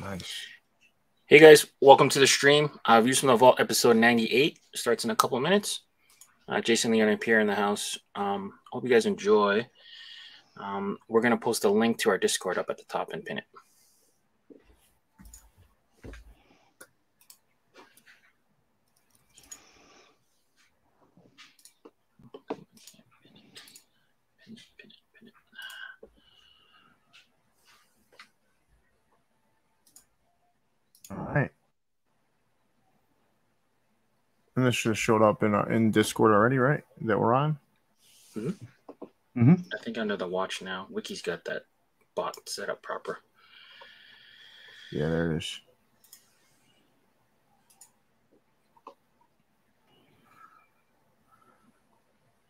Nice. Hey guys, welcome to the stream. Views from the Vault, episode 98. It starts in a couple of minutes. Jason Mead and Pierre in the house. Hope you guys enjoy. We're going to post a link to our Discord up at the top and pin it. All right. And this should have showed up in Discord already, right? That we're on? Mm-hmm. Mm-hmm. I think under the watch now. Wiki's got that bot set up proper. Yeah, there it is.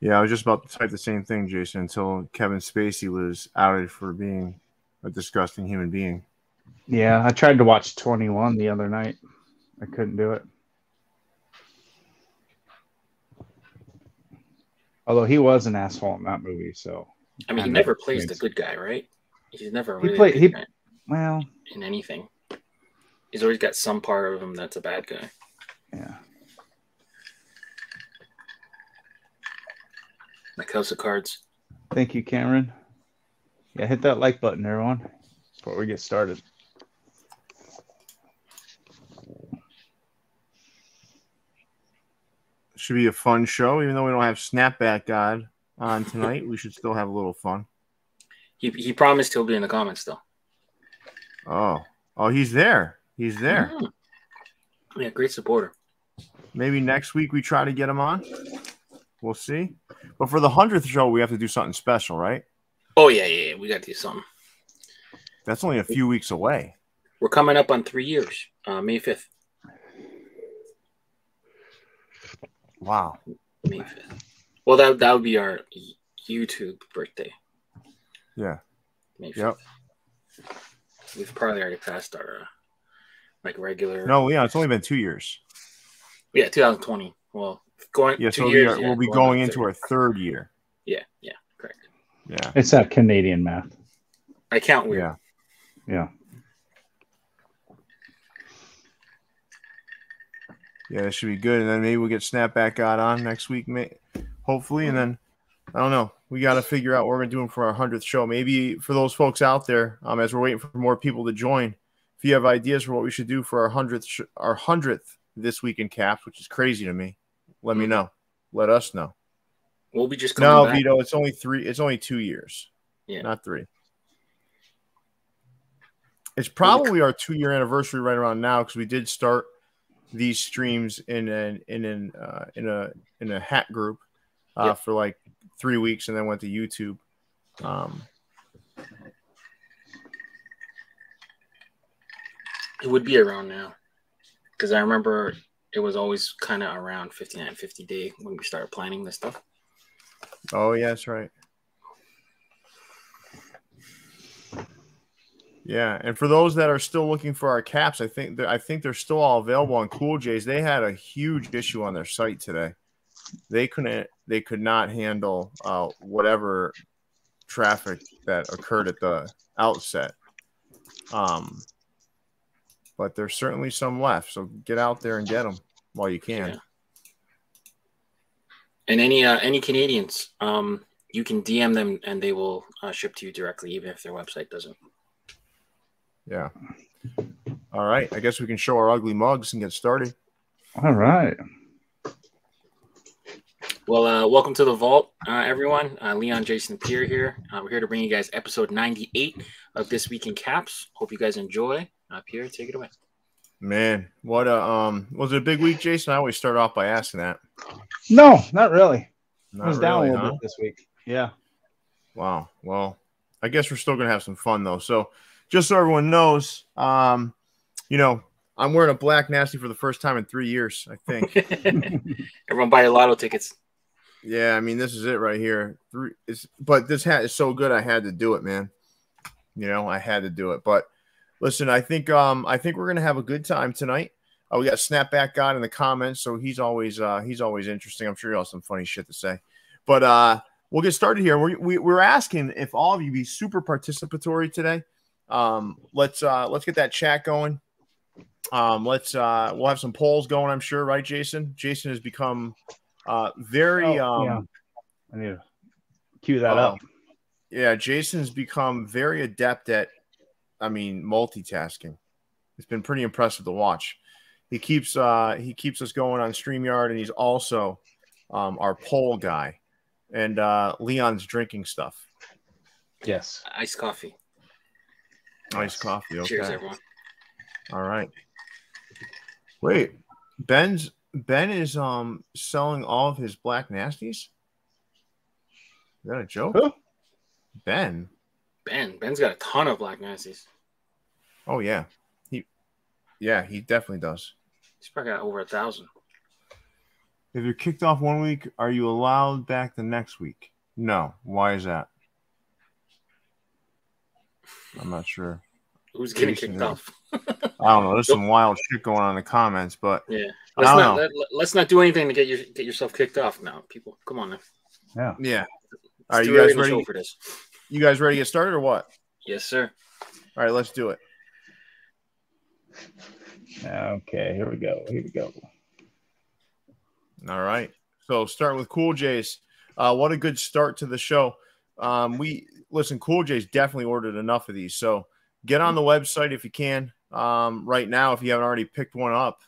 Yeah, I was just about to type the same thing, Jason, until Kevin Spacey was outed for being a disgusting human being. Yeah, I tried to watch 21 the other night. I couldn't do it. Although he was an asshole in that movie, so I mean, he never plays the good guy, right? He's never really well in anything. He's always got some part of him that's a bad guy. Yeah. Like House of Cards. Thank you, Cameron. Yeah, hit that like button, everyone, before we get started. Should be a fun show. Even though we don't have Snapback God on tonight, we should still have a little fun. He promised he'll be in the comments, though. Oh. Oh, he's there. He's there. Mm. Yeah, great supporter. Maybe next week we try to get him on. We'll see. But for the 100th show, we have to do something special, right? Oh, yeah. We got to do something. That's only a few weeks away. We're coming up on 3 years, May 5th. Wow. May 5th. Well, that would be our YouTube birthday. Yeah. May 5th. Yep. We've probably already passed our like regular. No, yeah, it's only been 2 years. Yeah, 2020. Well, going. Yeah, 2 years. We'll be going into our third year. Yeah, correct. Yeah, it's that Canadian math. I count weird. Yeah. Yeah, that should be good. And then maybe we'll get Snapback God on next week, hopefully. And then, I don't know. We got to figure out what we're going to do for our 100th show. Maybe for those folks out there, as we're waiting for more people to join, if you have ideas for what we should do for our 100th This Week in Caps, which is crazy to me, let me know. Let us know. We'll be just coming back. No, Vito, it's only 2 years. Yeah. Not 3. It's probably our 2-year anniversary right around now because we did start these streams in a hat group for like 3 weeks and then went to YouTube. It would be around now because I remember it was always kind of around 5950 day when we started planning this stuff. Oh yeah, that's right. Yeah, and for those that are still looking for our caps, I think they're still all available on Cool J's. They had a huge issue on their site today. They could not handle whatever traffic that occurred at the outset. But there's certainly some left, so get out there and get them while you can. Yeah. And any Canadians, you can DM them and they will ship to you directly, even if their website doesn't. Yeah. All right. I guess we can show our ugly mugs and get started. All right. Well, welcome to the Vault, everyone. Leon, Jason, and Pierre here. We're here to bring you guys episode 98 of This Week in Caps. Hope you guys enjoy. Pierre, take it away. Man, what a was it a big week, Jason? I always start off by asking that. No, not really. I was down a little bit this week. Yeah. Wow. Well, I guess we're still gonna have some fun though. So. Just so everyone knows, you know, I'm wearing a black nasty for the first time in 3 years, I think. Everyone buy your lotto tickets. Yeah, I mean, this is it right here. But this hat is so good, I had to do it, man. You know, I had to do it. But listen, I think we're gonna have a good time tonight. We got Snapback God in the comments, so he's always interesting. I'm sure he'll have some funny shit to say. But we'll get started here. We're asking if all of you be super participatory today. Let's get that chat going. We'll have some polls going, I'm sure, right, Jason? Jason has become very I need to cue that up. Yeah, Jason's become very adept at, I mean, multitasking. It's been pretty impressive to watch. He keeps us going on StreamYard, and he's also our poll guy. And Leon's drinking stuff. Yes, iced coffee. Iced coffee. Okay. Cheers, everyone. All right. Wait, Ben is selling all of his black nasties. Is that a joke? Who? Ben's got a ton of black nasties. Oh yeah, he definitely does. He's probably got over 1,000. If you're kicked off one week, are you allowed back the next week? No. Why is that? I'm not sure. Who's getting kicked off? I don't know. There's some wild shit going on in the comments, but yeah, let's not do anything to get yourself kicked off now, people. Come on now. Yeah. Yeah. All right, you guys ready for this? You guys ready to get started or what? Yes, sir. All right, let's do it. Okay, here we go. Here we go. All right. So start with Cool J's. What a good start to the show. Listen, Cool J's definitely ordered enough of these. So get on the website if you can right now if you haven't already picked one up.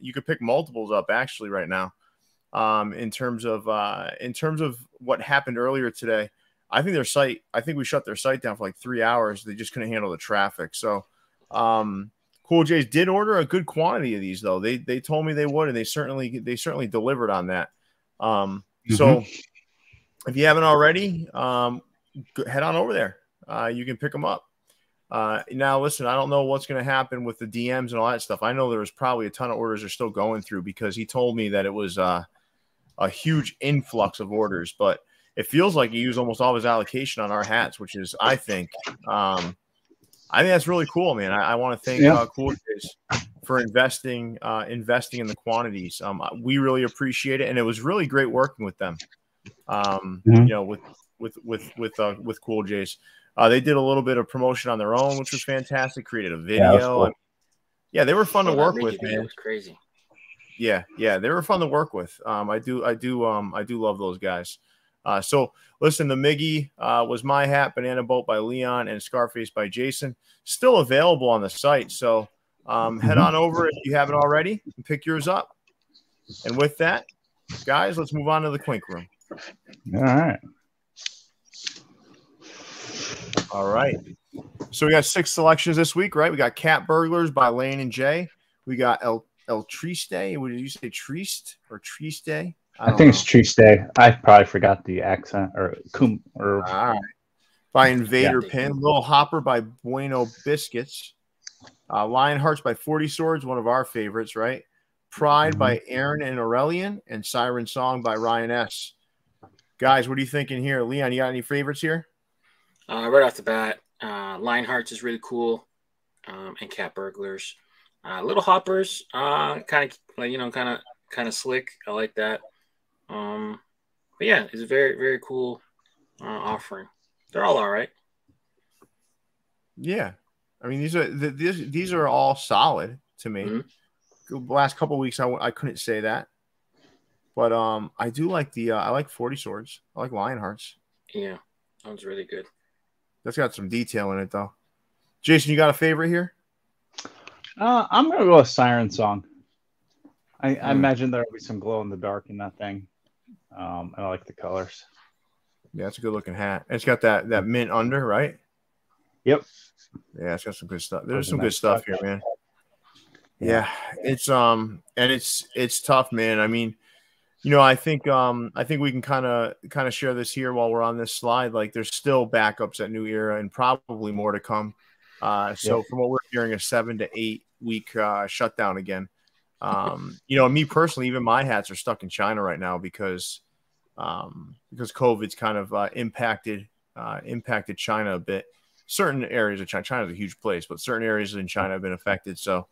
You could pick multiples up actually right now. In terms of what happened earlier today, I think we shut their site down for like 3 hours. They just couldn't handle the traffic. So Cool J's did order a good quantity of these, though. They told me they would, and they certainly delivered on that. So if you haven't already, head on over there. You can pick them up. Now, listen, I don't know what's going to happen with the DMs and all that stuff. I know there was probably a ton of orders are still going through because he told me that it was a huge influx of orders. But it feels like he used almost all of his allocation on our hats, which is, I think that's really cool, man. I want to thank Cool J's for investing in the quantities. We really appreciate it, and it was really great working with them. With Cool J's, they did a little bit of promotion on their own, which was fantastic. Created a video. Yeah, cool. They were fun to work with, man. It was crazy. Yeah, they were fun to work with. I do love those guys. So listen, the Miggy was my hat, Banana Boat by Leon, and Scarface by Jason. Still available on the site. So head on over if you haven't already and pick yours up. And with that, guys, let's move on to the Clink Room. All right. All right. So we got 6 selections this week, right? We got Cat Burglars by Lane and Jay. We got El Triste. What did you say, Triste or Triste? I think it's Tuesday. I probably forgot the accent or all right. By Invader Pin, Little Hopper by Bueno Biscuits, Lion Hearts by 40 Swords, one of our favorites, right? Pride by Aaron and Aurelian, and Siren Song by Ryan S. Guys, what are you thinking here? Leon, you got any favorites here? Right off the bat, Lion Hearts is really cool, and Cat Burglars, Little Hoppers, kind of slick. I like that. But yeah, it's a very, very cool offering. They're all right. Yeah, I mean these are all solid to me. The last couple of weeks, I couldn't say that, but I do like I like 40 Swords. I like Lion Hearts. Yeah, that one's really good. That's got some detail in it though. Jason, you got a favorite here? I'm gonna go with Siren Song. I imagine there'll be some glow in the dark in that thing. And I like the colors. Yeah, it's a good looking hat. It's got that mint under, right? Yep. Yeah, it's got some good stuff. There's some good stuff here, man. Yeah, it's and it's tough, man. I mean, I think we can kind of share this here while we're on this slide. Like, there's still backups at New Era and probably more to come. So from what we're hearing, a 7 to 8 week shutdown again. Me personally, even my hats are stuck in China right now because COVID's kind of impacted China a bit. Certain areas of China's a huge place, but certain areas in China have been affected. So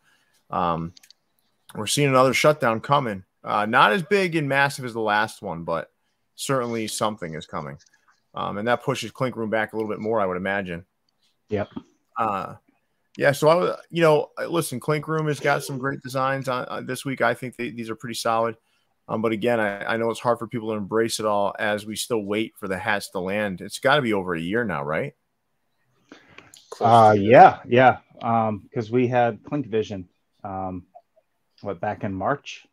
we're seeing another shutdown coming. Not as big and massive as the last one, but certainly something is coming. And that pushes Clink Room back a little bit more, I would imagine. Yep. Yeah, so I was, you know, listen, Clink Room has got some great designs on this week. I think these are pretty solid. But again, I know it's hard for people to embrace it all as we still wait for the hats to land. It's got to be over a year now, right? Yeah. Because we had Clink Vision, back in March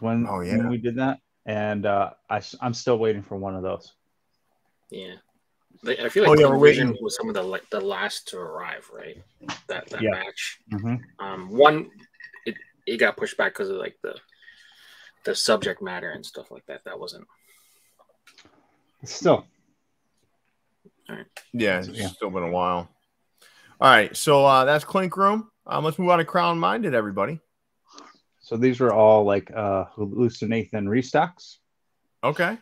when we did that. And I'm still waiting for one of those. Yeah. I feel like Clink Vision was some of the last to arrive, right? That match. Mm-hmm. It got pushed back because of like the subject matter and stuff like that. That wasn't still. All right. Yeah, it's still been a while. All right, so that's Clink Room. Let's move on to Crown Minded, everybody. So these were all like hallucinathan restocks. Okay.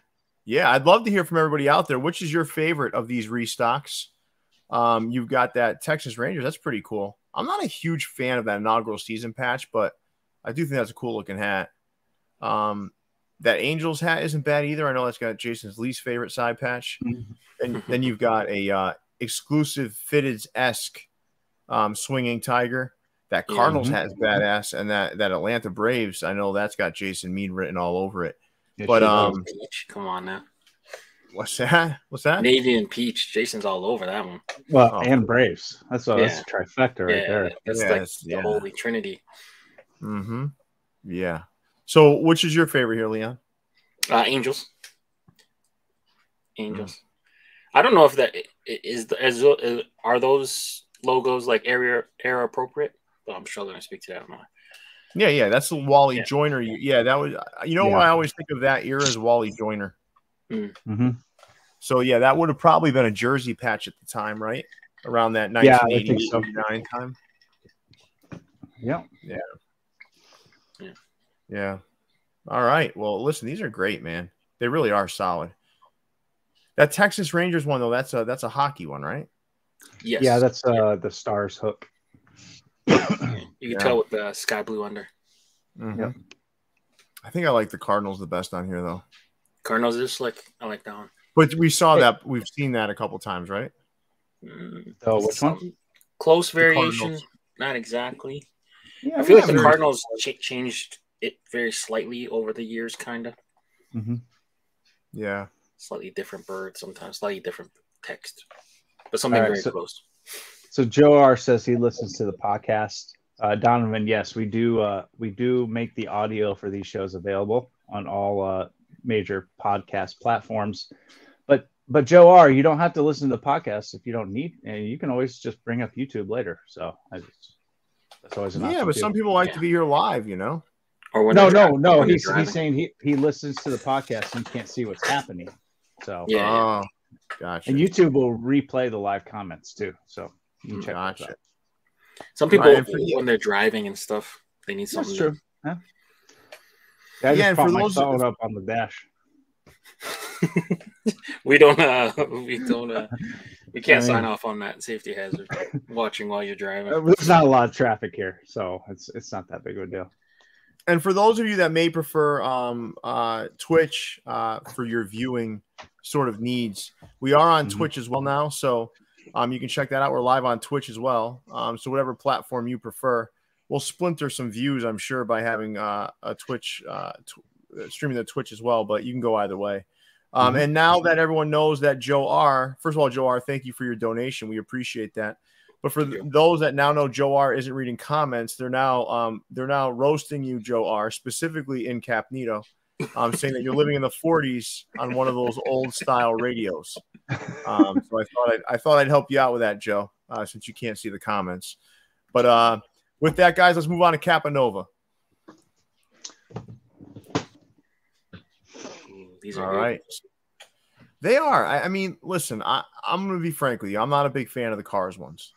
Yeah, I'd love to hear from everybody out there. Which is your favorite of these restocks? You've got that Texas Rangers. That's pretty cool. I'm not a huge fan of that inaugural season patch, but I do think that's a cool-looking hat. That Angels hat isn't bad either. I know that's got Jason's least favorite side patch. And then you've got a exclusive Fitted-esque swinging tiger. That Cardinals hat is badass. And that Atlanta Braves, I know that's got Jason Mead written all over it. But come on now. What's that? Navy and Peach. Jason's all over that one. Well, and Braves. That's a trifecta right there. That's the Holy Trinity. Mm-hmm. Yeah. So, which is your favorite here, Leon? Angels. Mm-hmm. I don't know if that is. Are those logos like era appropriate? But I'm struggling to speak to that one. Yeah, that's the Wally Joiner. Yeah, that was. You know what I always think of that era as Wally Joiner. Mm-hmm. So yeah, that would have probably been a jersey patch at the time, right? Around that 1989 time. Yeah. All right. Well, listen, these are great, man. They really are solid. That Texas Rangers one though, that's a hockey one, right? Yes. Yeah, that's the Stars hook. You can tell with the sky blue under. Mm-hmm. Yep. I think I like the Cardinals the best on here, though. Cardinals is slick. I like that one. But we saw that. We've seen that a couple times, right? Oh, which one? Close variation. Not exactly. Yeah, I feel like the Cardinals changed it very slightly over the years, kind of. Mm-hmm. Yeah. Slightly different bird sometimes. Slightly different text. But something very close. So Joe R. says he listens to the podcast. Donovan, yes, we do make the audio for these shows available on all major podcast platforms. But Joe R., you don't have to listen to the podcast if you don't need, and you can always just bring up YouTube later. So that's always an option. Yeah, but some people like to be here live, you know. Or when no. He's saying he listens to the podcast and can't see what's happening. So yeah. Gotcha. And YouTube will replay the live comments too. So. You check that. Some people when they're driving and stuff, they need something. That's true. Huh? Yeah, and for those followed up on the dash, we can't sign off on that safety hazard. Watching while you're driving, there's not a lot of traffic here, so it's not that big of a deal. And for those of you that may prefer Twitch for your viewing sort of needs, we are on Twitch as well now, so. You can check that out. We're live on Twitch as well. So whatever platform you prefer, we'll splinter some views, I'm sure, by having a Twitch streaming the Twitch as well. But you can go either way. And now that everyone knows that Joe R. First of all, Joe R., thank you for your donation. We appreciate that. But for those that now know Joe R. isn't reading comments, they're now roasting you, Joe R., specifically in Capnito. Saying that you're living in the 40s on one of those old style radios. So I thought I'd help you out with that, Joe, since you can't see the comments. But with that, guys, let's move on to Capanova. These are all right. They are. I mean, listen, I'm going to be frank with you. I'm not a big fan of the Cars ones.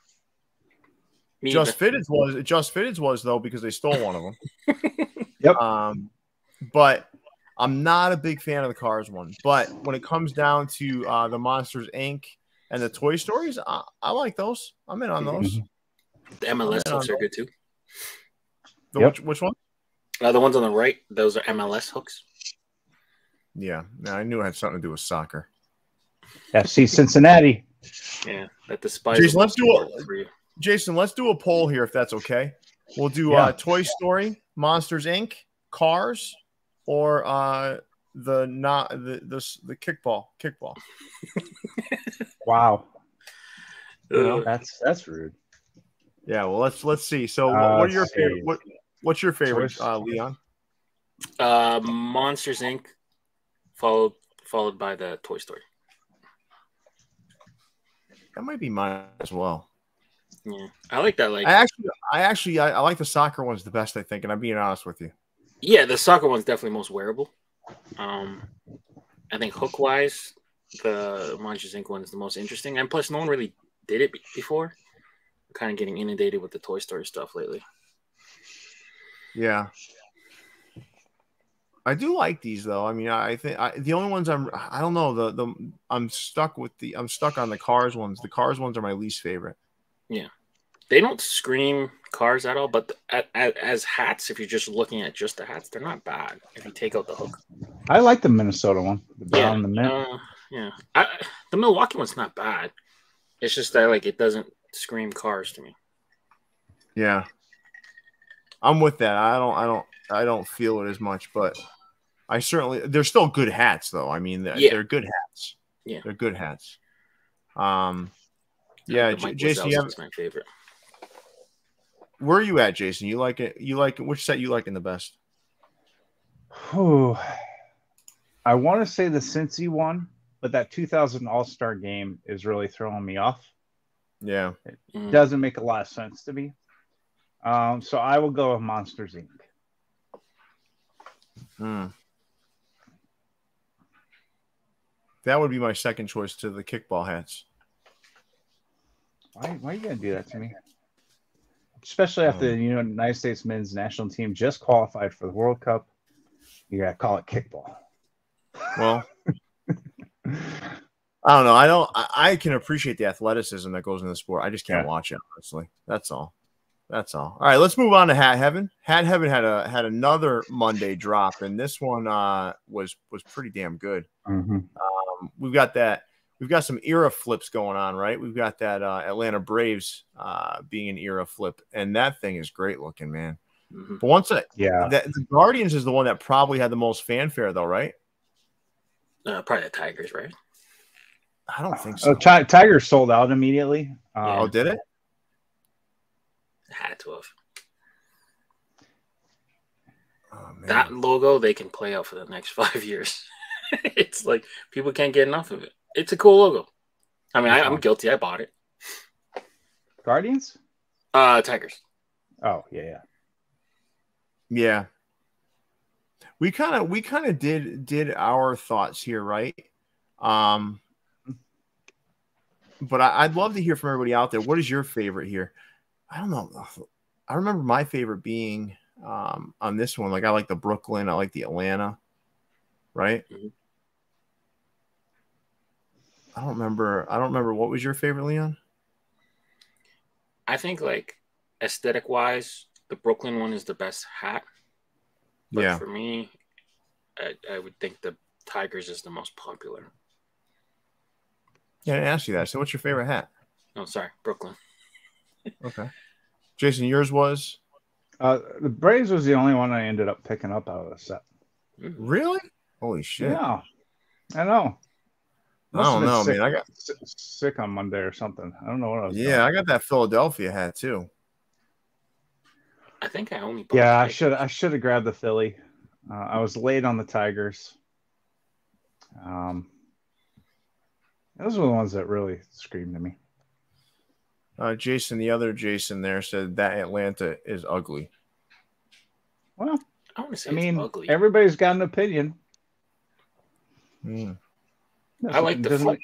Just Fitted's was though, because they stole one of them. Yep. But I'm not a big fan of the Cars one, but when it comes down to the Monsters, Inc. and the Toy Stories, I like those. I'm in on those. The MLS hooks are good, too. Which one? The ones on the right. Those are MLS hooks. Yeah. I knew it had something to do with soccer. FC Cincinnati. Yeah. that despite Jason, let's do a poll here if that's okay. We'll do Toy Story, Monsters Inc., Cars, or the kickball. Wow, that's rude. Yeah, well let's see. So what are your favorite? What's your favorite, Leon? Monsters Inc. followed by the Toy Story. That might be mine as well. Yeah, I like that. Like, I like the soccer ones the best, I think, and I'm being honest with you. Yeah, the soccer one's definitely most wearable. I think hook wise, the Monsters Inc. one is the most interesting, and plus, no one really did it before. I'm kind of getting inundated with the Toy Story stuff lately. Yeah, I do like these though. I mean, I think the only ones I don't know, I'm stuck on the Cars ones. The Cars ones are my least favorite. Yeah, they don't scream Cars at all, but as hats, if you're just looking at just the hats, they're not bad if you take out the hook. I like the Minnesota one. The Milwaukee one's not bad. It's just that like it doesn't scream Cars to me. Yeah. I'm with that. I don't feel it as much, but I certainly they're still good hats though. I mean, they're good hats. Yeah, they're good hats. Jason, that's my favorite. Where are you at, Jason? You like it? You like it? Which set you liking the best? Oh, I want to say the Cincy one, but that 2000 All-Star game is really throwing me off. Yeah, it doesn't make a lot of sense to me. So I will go with Monsters Inc. That would be my second choice to the kickball hats. Why are you gonna do that to me? Especially after the United States men's national team just qualified for the World Cup. You gotta call it kickball. Well, I don't know. I can appreciate the athleticism that goes into the sport. I just can't watch it, honestly. That's all. That's all. All right, let's move on to Hat Heaven. Hat Heaven had another Monday drop, and this one was pretty damn good. Mm-hmm. We've got that. We've got some era flips going on, right? We've got that Atlanta Braves being an era flip, and that thing is great looking, man. Mm-hmm. But the Guardians is the one that probably had the most fanfare, though, right? Probably the Tigers, right? I don't think so. Oh, Tigers sold out immediately. Oh, did it? Had to have. Oh, man. That logo they can play out for the next 5 years. It's like people can't get enough of it. It's a cool logo. I mean, I'm guilty. I bought it. Guardians? Tigers. Oh, yeah. Yeah. We kind of did our thoughts here, right? But I'd love to hear from everybody out there. What is your favorite here? I don't know. I remember my favorite being on this one. Like I like the Brooklyn. I like the Atlanta. Right? Mm-hmm. I don't remember. What was your favorite, Leon? I think like aesthetic wise, the Brooklyn one is the best hat. But for me, I would think the Tigers is the most popular. Yeah, I didn't ask you that. So what's your favorite hat? Oh, sorry. Brooklyn. Okay, Jason, yours was the Braves was the only one I ended up picking up out of the set. Really? Holy shit! Yeah, I know. I don't know, man. I got sick on Monday or something. I don't know what I was. Yeah, I got that Philadelphia hat too. I think I only. Yeah, I should have grabbed the Philly. I was late on the Tigers. Those were the ones that really screamed to me. Jason, the other Jason there said that Atlanta is ugly. Well, I want to say it's ugly. Everybody's got an opinion. Mm. I like the flip.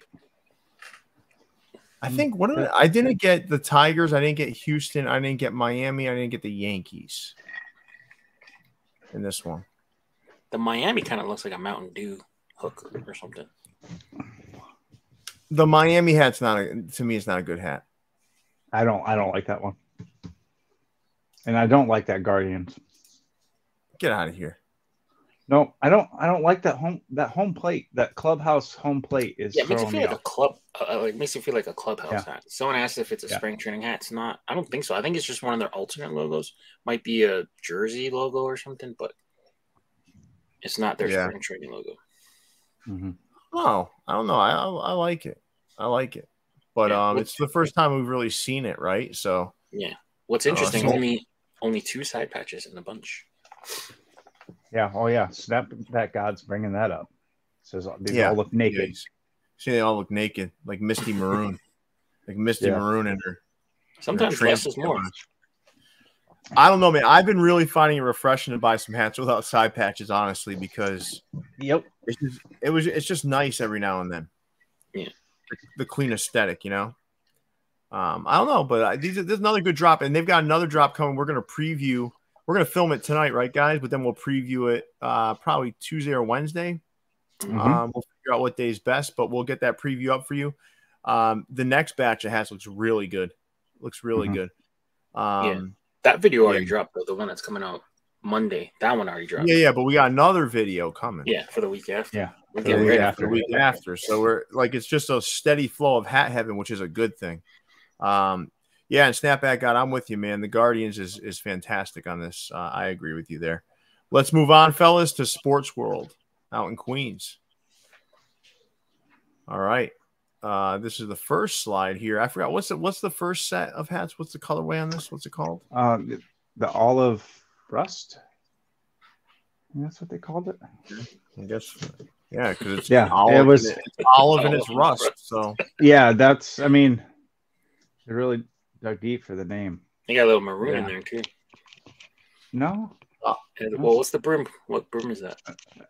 I think I didn't get the Tigers. I didn't get Houston. I didn't get Miami. I didn't get the Yankees in this one. The Miami kind of looks like a Mountain Dew hook or something. The Miami hat's to me, it's not a good hat. I don't like that one. And I don't like that Guardians. Get out of here. No, I don't like that home plate. That clubhouse home plate is. Yeah, it makes you feel like off. A club. It makes you feel like a clubhouse hat. Someone asked if it's a spring training hat. It's not. I don't think so. I think it's just one of their alternate logos. Might be a jersey logo or something, but it's not their spring training logo. Mm-hmm. Oh, I don't know. I like it. I like it. But it's the first time we've really seen it, right? So yeah. What's interesting? Only two side patches in the bunch. Yeah. Oh, yeah. Snapback God's bringing that up. Says they all look naked. Yeah. See, they all look naked, like Misty Maroon, like Misty Maroon in her. Sometimes less is more. I don't know, man. I've been really finding it refreshing to buy some hats without side patches, honestly, because it's just nice every now and then. Yeah, the clean aesthetic, you know. I don't know, but this is another good drop, and they've got another drop coming. We're gonna preview. We're going to film it tonight, right, guys? But then we'll preview it probably Tuesday or Wednesday. Mm-hmm. We'll figure out what day is best, but we'll get that preview up for you. The next batch of hats looks really good. Looks really good. That video already dropped, though, the one that's coming out Monday. That one already dropped. Yeah, but we got another video coming. Yeah, for the week after. Yeah, we're getting ready for the week after. So we're like, it's just a steady flow of Hat Heaven, which is a good thing. Yeah, and Snapback God, I'm with you, man. The Guardians is fantastic on this. I agree with you there. Let's move on, fellas, to Sports World out in Queens. All right. This is the first slide here. I forgot. What's the first set of hats? What's the colorway on this? What's it called? The olive rust. That's what they called it. I guess. Yeah, because it's olive. It's olive and it's rust. So yeah, that's. I mean, it really. They're deep for the name. They got a little maroon in there too. No. Oh, well, what's the brim? What brim is that?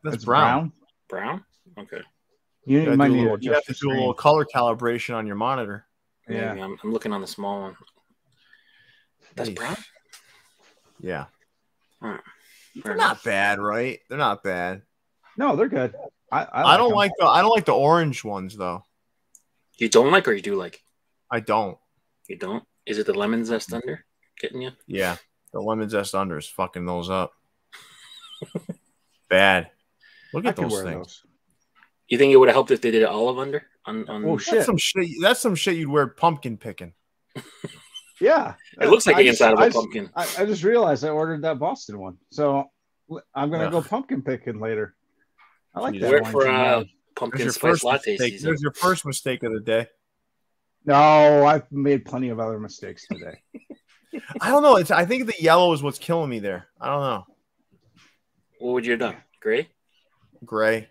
That's brown. Brown? Okay. You have to do a little color calibration on your monitor. Yeah. I'm looking on the small one. That's brown? Yeah. Huh. They're not bad, right? They're not bad. No, they're good. I don't like the orange ones though. You don't like, or you do like? I don't. You don't? Is it the lemon zest under getting you? Yeah, the lemon zest under is fucking those up. Bad. Look at those things. Those. You think it would have helped if they did it olive under? Oh shit! That's some shit you'd wear pumpkin picking. Yeah, it looks like the inside of a pumpkin. I just realized I ordered that Boston one, so I'm gonna go pumpkin picking later. I like that. Wear it for pumpkin spice latte season. There's your first mistake of the day. No, I've made plenty of other mistakes today. I don't know. I think the yellow is what's killing me there. I don't know. What would you have done? Gray? Gray.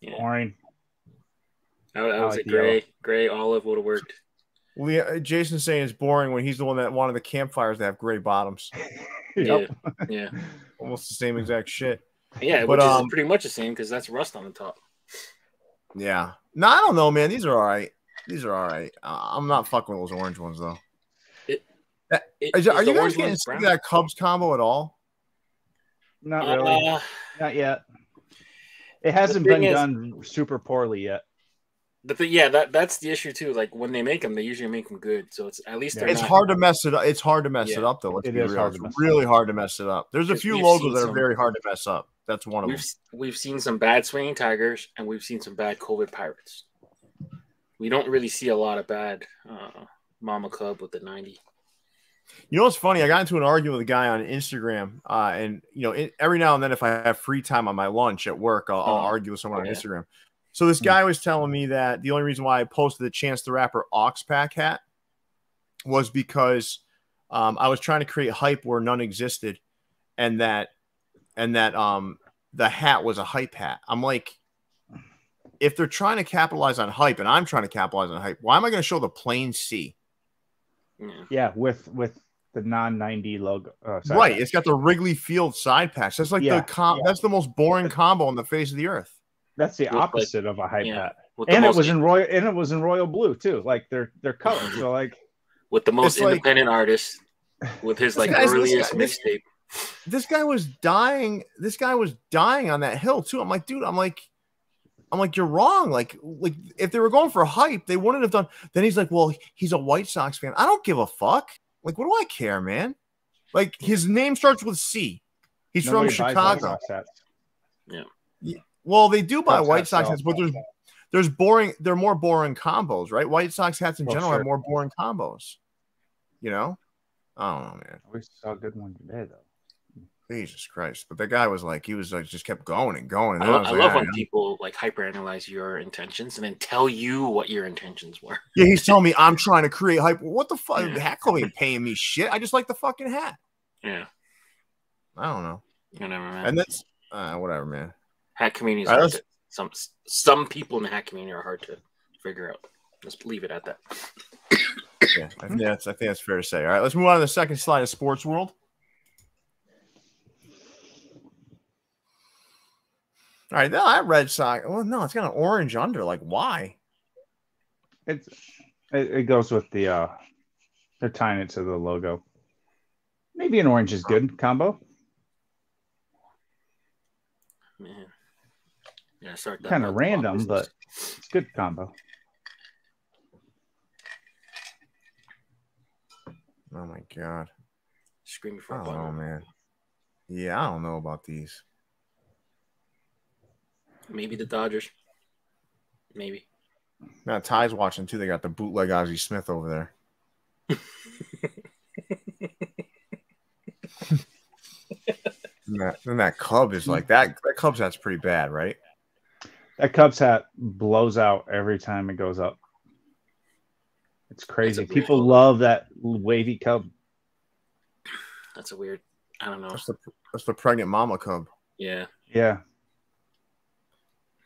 Yeah. Orange. I was like gray. Yellow. Gray olive would have worked. Jason's saying it's boring when he's the one that wanted the campfires to have gray bottoms. Yeah. Almost the same exact shit. Yeah, but, which is pretty much the same because that's rust on the top. Yeah. No, I don't know, man. These are all right. These are all right. I'm not fucking with those orange ones, though. Are you guys getting to see that Cubs combo at all? Not really. Not yet. It hasn't been done super poorly yet. That's the issue, too. Like, when they make them, they usually make them good. So it's at least it's hard to mess it up. It's hard to mess it up, though. Let's be real. It's really hard to mess it up. There's a few logos that are very hard to mess up. That's one of them. We've seen some bad swinging Tigers, and we've seen some bad COVID Pirates. We don't really see a lot of bad Mama Cub with the 90. You know what's funny? I got into an argument with a guy on Instagram, and you know, every now and then, if I have free time on my lunch at work, I'll argue with someone on Instagram. So this guy was telling me that the only reason why I posted the Chance the Rapper Ox Pack hat was because I was trying to create hype where none existed, and that the hat was a hype hat. I'm like, if they're trying to capitalize on hype and I'm trying to capitalize on hype, why am I going to show the plain C? Yeah, with the non-90 logo. Right, patch. It's got the Wrigley Field side patch. That's like that's the most boring combo on the face of the earth. That's the opposite of a hype hat. And it was in royal blue too. Like they're colors. So like with the most independent artist with his like earliest mixtape. This guy was dying. This guy was dying on that hill too. I'm like, dude. I'm like, you're wrong. Like if they were going for hype, they wouldn't have done. Then he's like, well, he's a White Sox fan. I don't give a fuck. Like, what do I care, man? Like, his name starts with C. He's from Chicago. Yeah. Well, they do buy White Sox hats, but there's boring. They're more boring combos, right? White Sox hats in general are more boring combos. You know, I don't know, man. We saw a good one today, though. Jesus Christ! But the guy was like, he was like, just kept going and going. And I love when people like hyperanalyze your intentions and then tell you what your intentions were. Yeah, he's telling me I'm trying to create hype. What the fuck? Yeah. The hat club ain't paying me shit. I just like the fucking hat. Yeah. I don't know. Whatever, man. And that's whatever, man. Hat community. Some people in the hat community are hard to figure out. Just leave it at that. Yeah, I think that's fair to say. All right, let's move on to the second slide of Sports World. All right, now that Red Sox. Well, no, it's got an orange under. Like, why? It goes with the. They're tying it to the logo. Maybe an orange is good combo. Man. Yeah, kind of random, but it's good combo. Oh my god! Screaming for a button, man. Yeah, I don't know about these. Maybe the Dodgers. Maybe. Now Ty's watching too. They got the bootleg Ozzie Smith over there. and that Cub is like that. That Cubs hat's pretty bad, right? That Cubs hat blows out every time it goes up. It's crazy. People love that wavy Cub. That's a weird. I don't know. That's the pregnant mama Cub. Yeah. Yeah.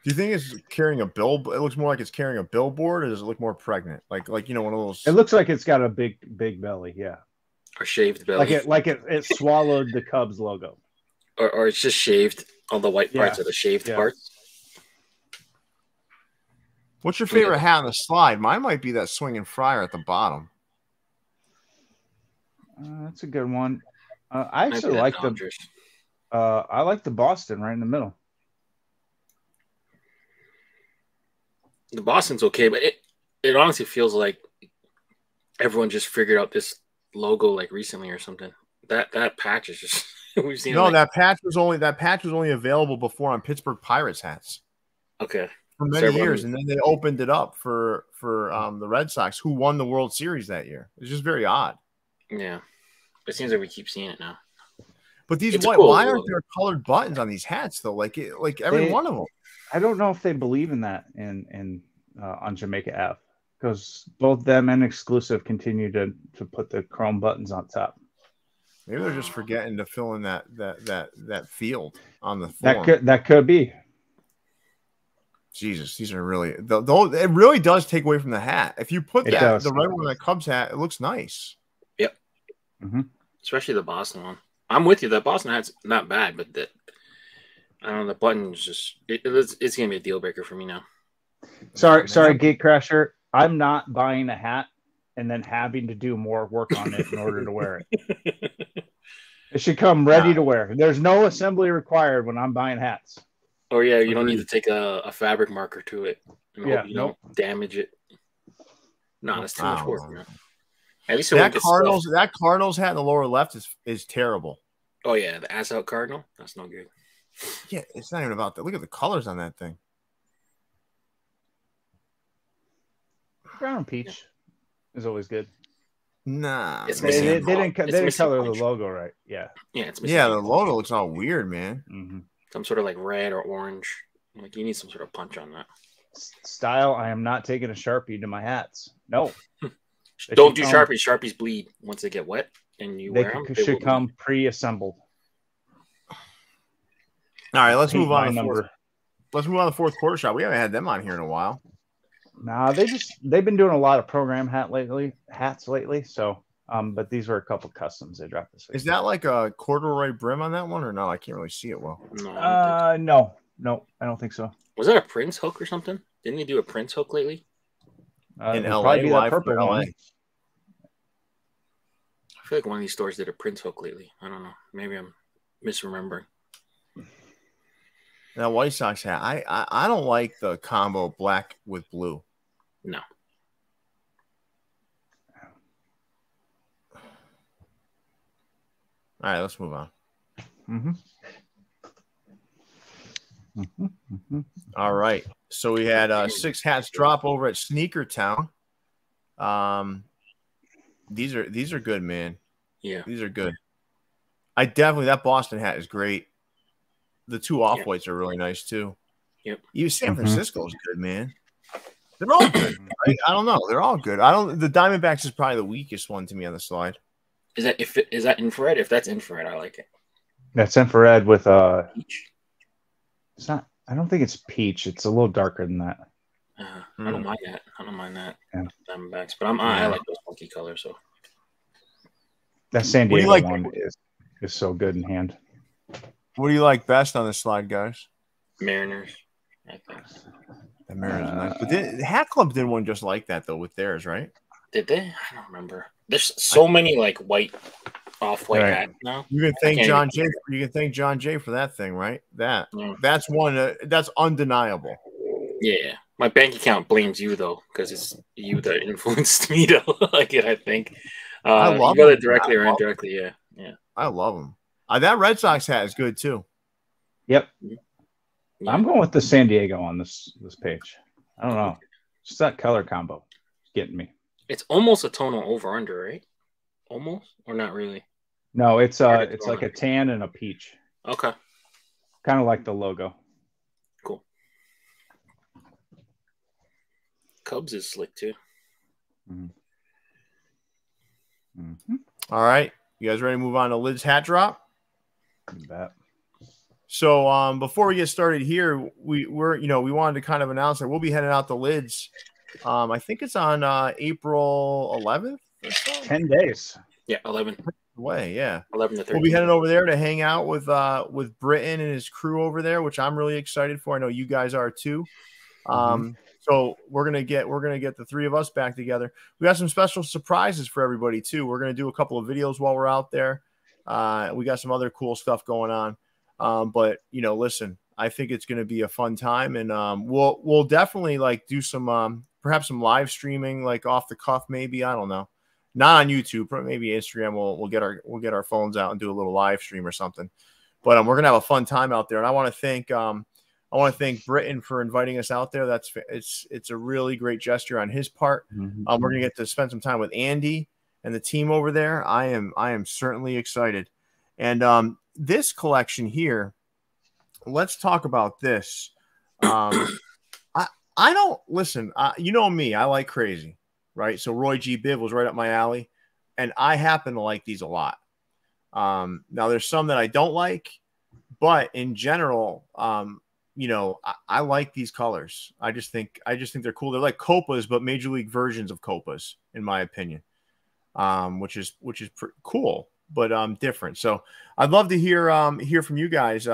Do you think it's carrying a billboard? It looks more like it's carrying a billboard, or does it look more pregnant? Like you know, one of those. It looks like it's got a big belly. Yeah. Or shaved belly. Like it swallowed the Cubs logo. Or it's just shaved. All the white parts are the shaved parts. What's your favorite hat on the slide? Mine might be that swinging fryer at the bottom. That's a good one. I actually like the. I like the Boston right in the middle. The Boston's okay, but it honestly feels like everyone just figured out this logo like recently or something. That patch is just we've seen. No, that patch was only available before on Pittsburgh Pirates hats. Okay. For many years, and then they opened it up for the Red Sox, who won the World Series that year. It's just very odd. Yeah, it seems like we keep seeing it now. But these why aren't there colored buttons on these hats though? Like every one of them. I don't know if they believe in that in on Jamaica Ave, because both them and Exclusive continue to put the chrome buttons on top. Maybe they're just forgetting to fill in that field on the form. That could be. Jesus, these are really it really does take away from the hat. If you put the red one on that Cubs hat, it looks nice. Yep. Mm-hmm. Especially the Boston one. I'm with you. That Boston hat's not bad, but I don't know, the button is just it's gonna be a deal breaker for me now. Sorry, Gatecrasher. I'm not buying a hat and then having to do more work on it in order to wear it. It should come ready to wear. There's no assembly required when I'm buying hats. Oh, yeah, you don't need to take a fabric marker to it. You don't damage it. No, that's too much work, man. At least that Cardinals hat in the lower left is terrible. Oh, yeah, the ass-out Cardinal? That's no good. Yeah, it's not even about that. Look at the colors on that thing. Brown peach is always good. Nah. They didn't color the logo right. Yeah. Yeah, the logo looks all weird, man. Mm-hmm. Some sort of like red or orange. Like you need some sort of punch on that. Style, I am not taking a Sharpie to my hats. No. Don't do Sharpies. Sharpies bleed once they get wet and you wear them. They should come pre-assembled. All right, let's move on. Let's move on to the fourth quarter shot. We haven't had them on here in a while. Nah, they've been doing a lot of program hats lately. So but these were a couple customs they dropped this week. Is that like a corduroy brim on that one or no? I can't really see it well. No, no, I don't think so. Was that a Prince hook or something? Didn't they do a Prince hook lately? In LA, live purple LA. I feel like one of these stores did a Prince hook lately. I don't know. Maybe I'm misremembering. That White Sox hat. I don't like the combo black with blue. No. All right, let's move on. Mm-hmm. All right. So we had 6 hats drop over at Sneaker Town. These are good, man. Yeah, these are good. I definitely, that Boston hat is great. The 2 off whites are really nice too. Yep. Even San Francisco is good, man. They're all good. I don't know. They're all good. I don't. The Diamondbacks is probably the weakest one to me on the slide. Is that is that infrared? If that's infrared, I like it. That's infrared with a. It's not. I don't think it's peach. It's a little darker than that. I don't mind that. I don't mind that. Yeah. Diamondbacks, but I like those funky colors. So that San Diego one is so good in hand. What do you like best on this slide, guys? Mariners, I think. The Mariners, nice. But the Hat Club did one just like that though with theirs, right? Did they? I don't remember. There's so many like white, off-white hats now. You can thank John Jay. You can thank John Jay for that thing, right? That's one. That's undeniable. Yeah, my bank account blames you though, because it's you that influenced me to like it. I think. I love whether directly or indirectly. Yeah, yeah. I love them. That Red Sox hat is good too. Yep. Yeah. I'm going with the San Diego on this page. I don't know. Just that color combo. It's getting me. It's almost a tonal over under, right? Almost or not really? No, it's like a tan and a peach. Okay. Kind of like the logo. Cool. Cubs is slick too. All right. You guys ready to move on to Lids hat drop? You bet. So before we get started here, we wanted to kind of announce that we'll be heading out to Lids. I think it's on April 11th. 10 days. Yeah, 11. Way, yeah. 11 to 13. We'll be heading over there to hang out with Britton and his crew over there, which I'm really excited for. I know you guys are too. So we're gonna get the 3 of us back together. We got some special surprises for everybody too. We're gonna do a couple of videos while we're out there. We got some other cool stuff going on. But you know, listen, I think it's going to be a fun time, and we'll definitely like do some perhaps some live streaming, like off the cuff, maybe, I don't know, not on YouTube, but maybe Instagram. We'll get our phones out and do a little live stream or something. But we're gonna have a fun time out there, and I want to thank Britton for inviting us out there. It's a really great gesture on his part. We're gonna get to spend some time with Andy and the team over there. I am certainly excited, and this collection here, let's talk about this. I don't listen. You know me, I like crazy, right? So Roy G. Biv was right up my alley, and I happen to like these a lot. Now there's some that I don't like, but in general, you know, I like these colors. I just think they're cool. They're like Copas, but major league versions of Copas, in my opinion, which is pretty cool. But different. So I'd love to hear from you guys.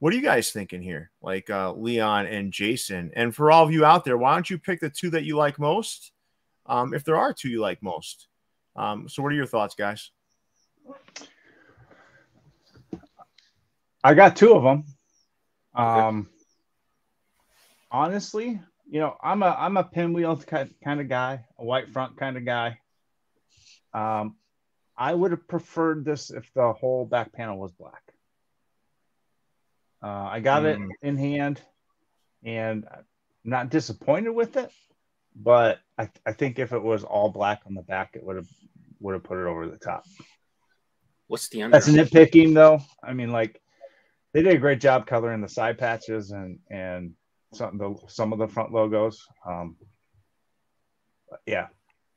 What are you guys thinking here? Like Leon and Jason, and for all of you out there, why don't you pick the 2 that you like most? If there are 2 you like most. So what are your thoughts, guys? I got 2 of them. Honestly, you know, I'm a pinwheel kind of guy, a white front kind of guy. I would have preferred this if the whole back panel was black. I got it in hand, and I'm not disappointed with it, but I think if it was all black on the back, it would have put it over the top. What's the under? That's nitpicking, though. I mean, like, they did a great job coloring the side patches and some of the front logos. Yeah,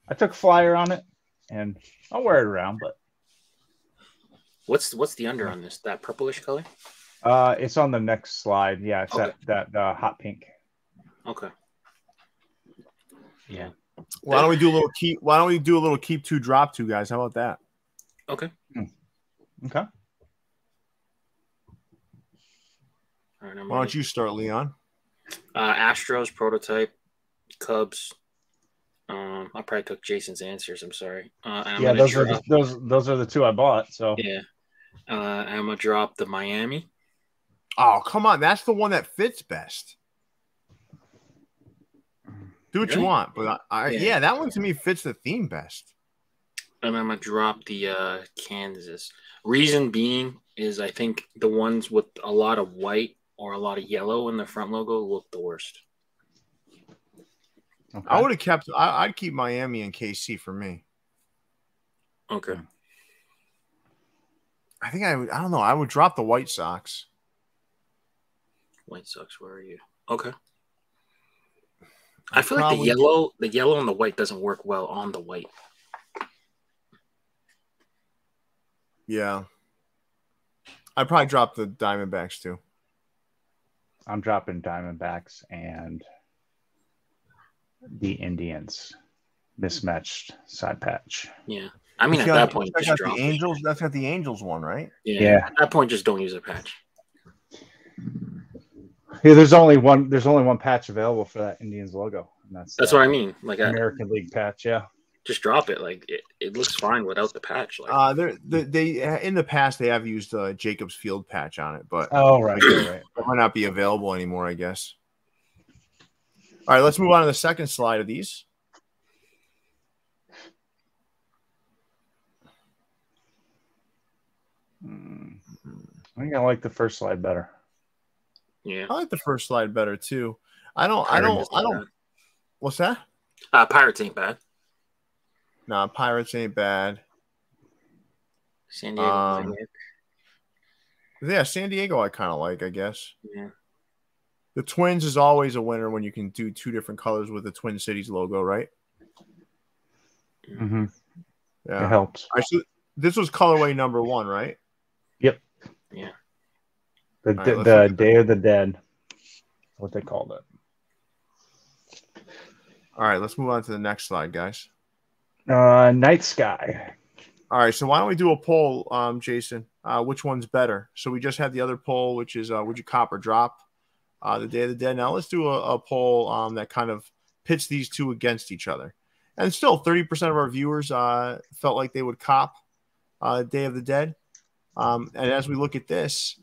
I took a flyer on it. And I'll wear it around, but what's the under on this? That purplish color? It's on the next slide. Yeah, it's that hot pink. Okay. Yeah. Why don't we do a little keep 2, drop 2, guys? How about that? Okay. Okay. All right, why don't you start, Leon? Astros prototype, Cubs. I probably took Jason's answers. I'm sorry. Yeah, those are the 2 I bought. So yeah, I'm gonna drop the Miami. Oh, come on, that's the one that fits best. Do what you want, but yeah, that one to me fits the theme best. And I'm gonna drop the Kansas. Reason being is I think the ones with a lot of white or a lot of yellow in the front logo look the worst. Okay. I would have kept, I'd keep Miami and KC for me. Okay. I think I would, I don't know. I would drop the White Sox. White Sox, where are you? Okay. I feel like the yellow and the white doesn't work well on the white. Yeah. I'd probably drop the Diamondbacks too. I'm dropping Diamondbacks and the Indians. Mismatched side patch. Yeah. I mean, at that point, just drop the Angels. That's got the Angels one, right? Yeah. At that point, just don't use a patch. Yeah, there's only one patch available for that Indians logo. And that's what I mean. Like American League patch, yeah. Just drop it. Like it looks fine without the patch. Like they in the past they have used a Jacobs Field patch on it, but right. It might not be available anymore, I guess. All right, let's move on to the second slide of these. I think I like the first slide better. Yeah, I like the first slide better too. I don't. What's that? Pirates ain't bad. Nah, Pirates ain't bad. San Diego. Yeah, San Diego. I kind of like. I guess. Yeah. The Twins is always a winner when you can do two different colors with the Twin Cities logo, right? Mm-hmm. Yeah, it helps. This was colorway number one, right? Yep. Yeah. The Day of the Dead. What they called it. All right, let's move on to the next slide, guys. Night Sky. All right, so why don't we do a poll, Jason? Which one's better? So we just had the other poll, which is would you cop or drop the Day of the Dead? Now let's do a poll that kind of pits these two against each other. And still, 30% of our viewers felt like they would cop Day of the Dead. And as we look at this,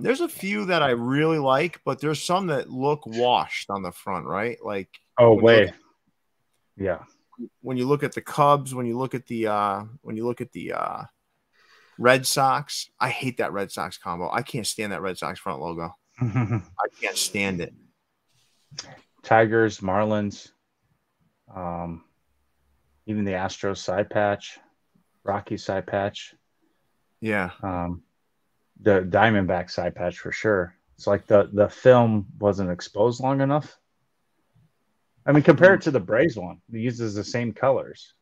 there's a few that I really like, but there's some that look washed on the front, right? Like yeah. When you look at the Cubs, when you look at the Red Sox, I hate that Red Sox combo. I can't stand that Red Sox front logo. I can't stand it. Tigers, Marlins, even the Astros side patch, Rocky side patch. Yeah. The Diamondback side patch for sure. It's like the film wasn't exposed long enough. I mean, compared to the Braves one, it uses the same colors.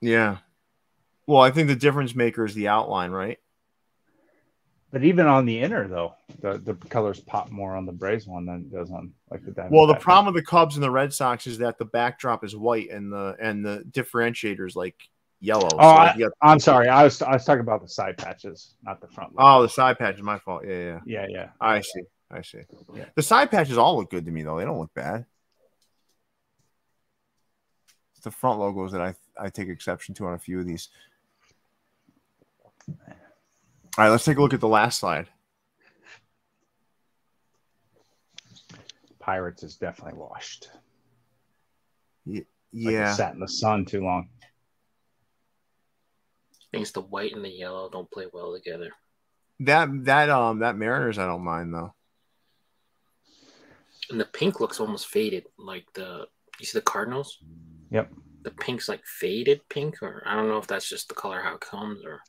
Yeah. Well, I think the difference maker is the outline, right? But even on the inner, though, the colors pop more on the Braves one than it does on like the Diamondback. Well, the problem with the Cubs and the Red Sox is that the backdrop is white and the differentiator is like yellow. Oh, so I'm sorry. I was talking about the side patches, not the front. Oh, the side patches. My fault. Yeah. I see. Yeah. The side patches all look good to me, though. They don't look bad. It's the front logos that I take exception to on a few of these. All right, let's take a look at the last slide. Pirates is definitely washed. Yeah. Like it sat in the sun too long. I think it's the white and the yellow don't play well together. That Mariners I don't mind though. And the pink looks almost faded, like you see the Cardinals? Yep. The pink's like faded pink, or I don't know if that's just the color how it comes, or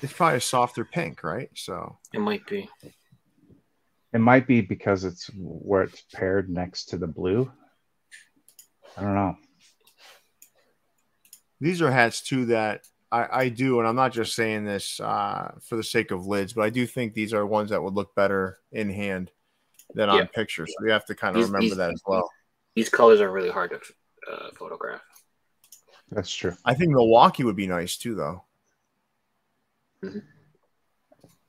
it's probably a softer pink, right? So it might be. It might be because it's where it's paired next to the blue. I don't know. These are hats, too, that I do, and I'm not just saying this for the sake of lids, but I do think these are ones that would look better in hand than on picture. So you have to kind of remember that as well. These colors are really hard to photograph. That's true. I think Milwaukee would be nice, too, though. Mm-hmm.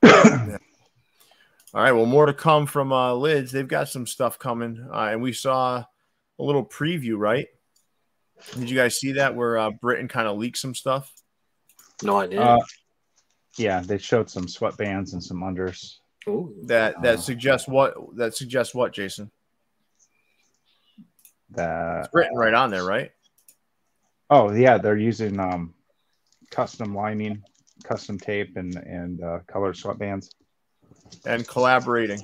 Yeah. All right, well, more to come from Lids. They've got some stuff coming, and we saw a little preview, right? Did you guys see that where Britton kind of leaked some stuff? No, I didn't. Yeah, they showed some sweatbands and some unders. Ooh. That suggests what? That suggests what, Jason? That it's Britton right on there, right? Oh yeah, they're using custom lining, custom tape, and color sweatbands. and collaborating.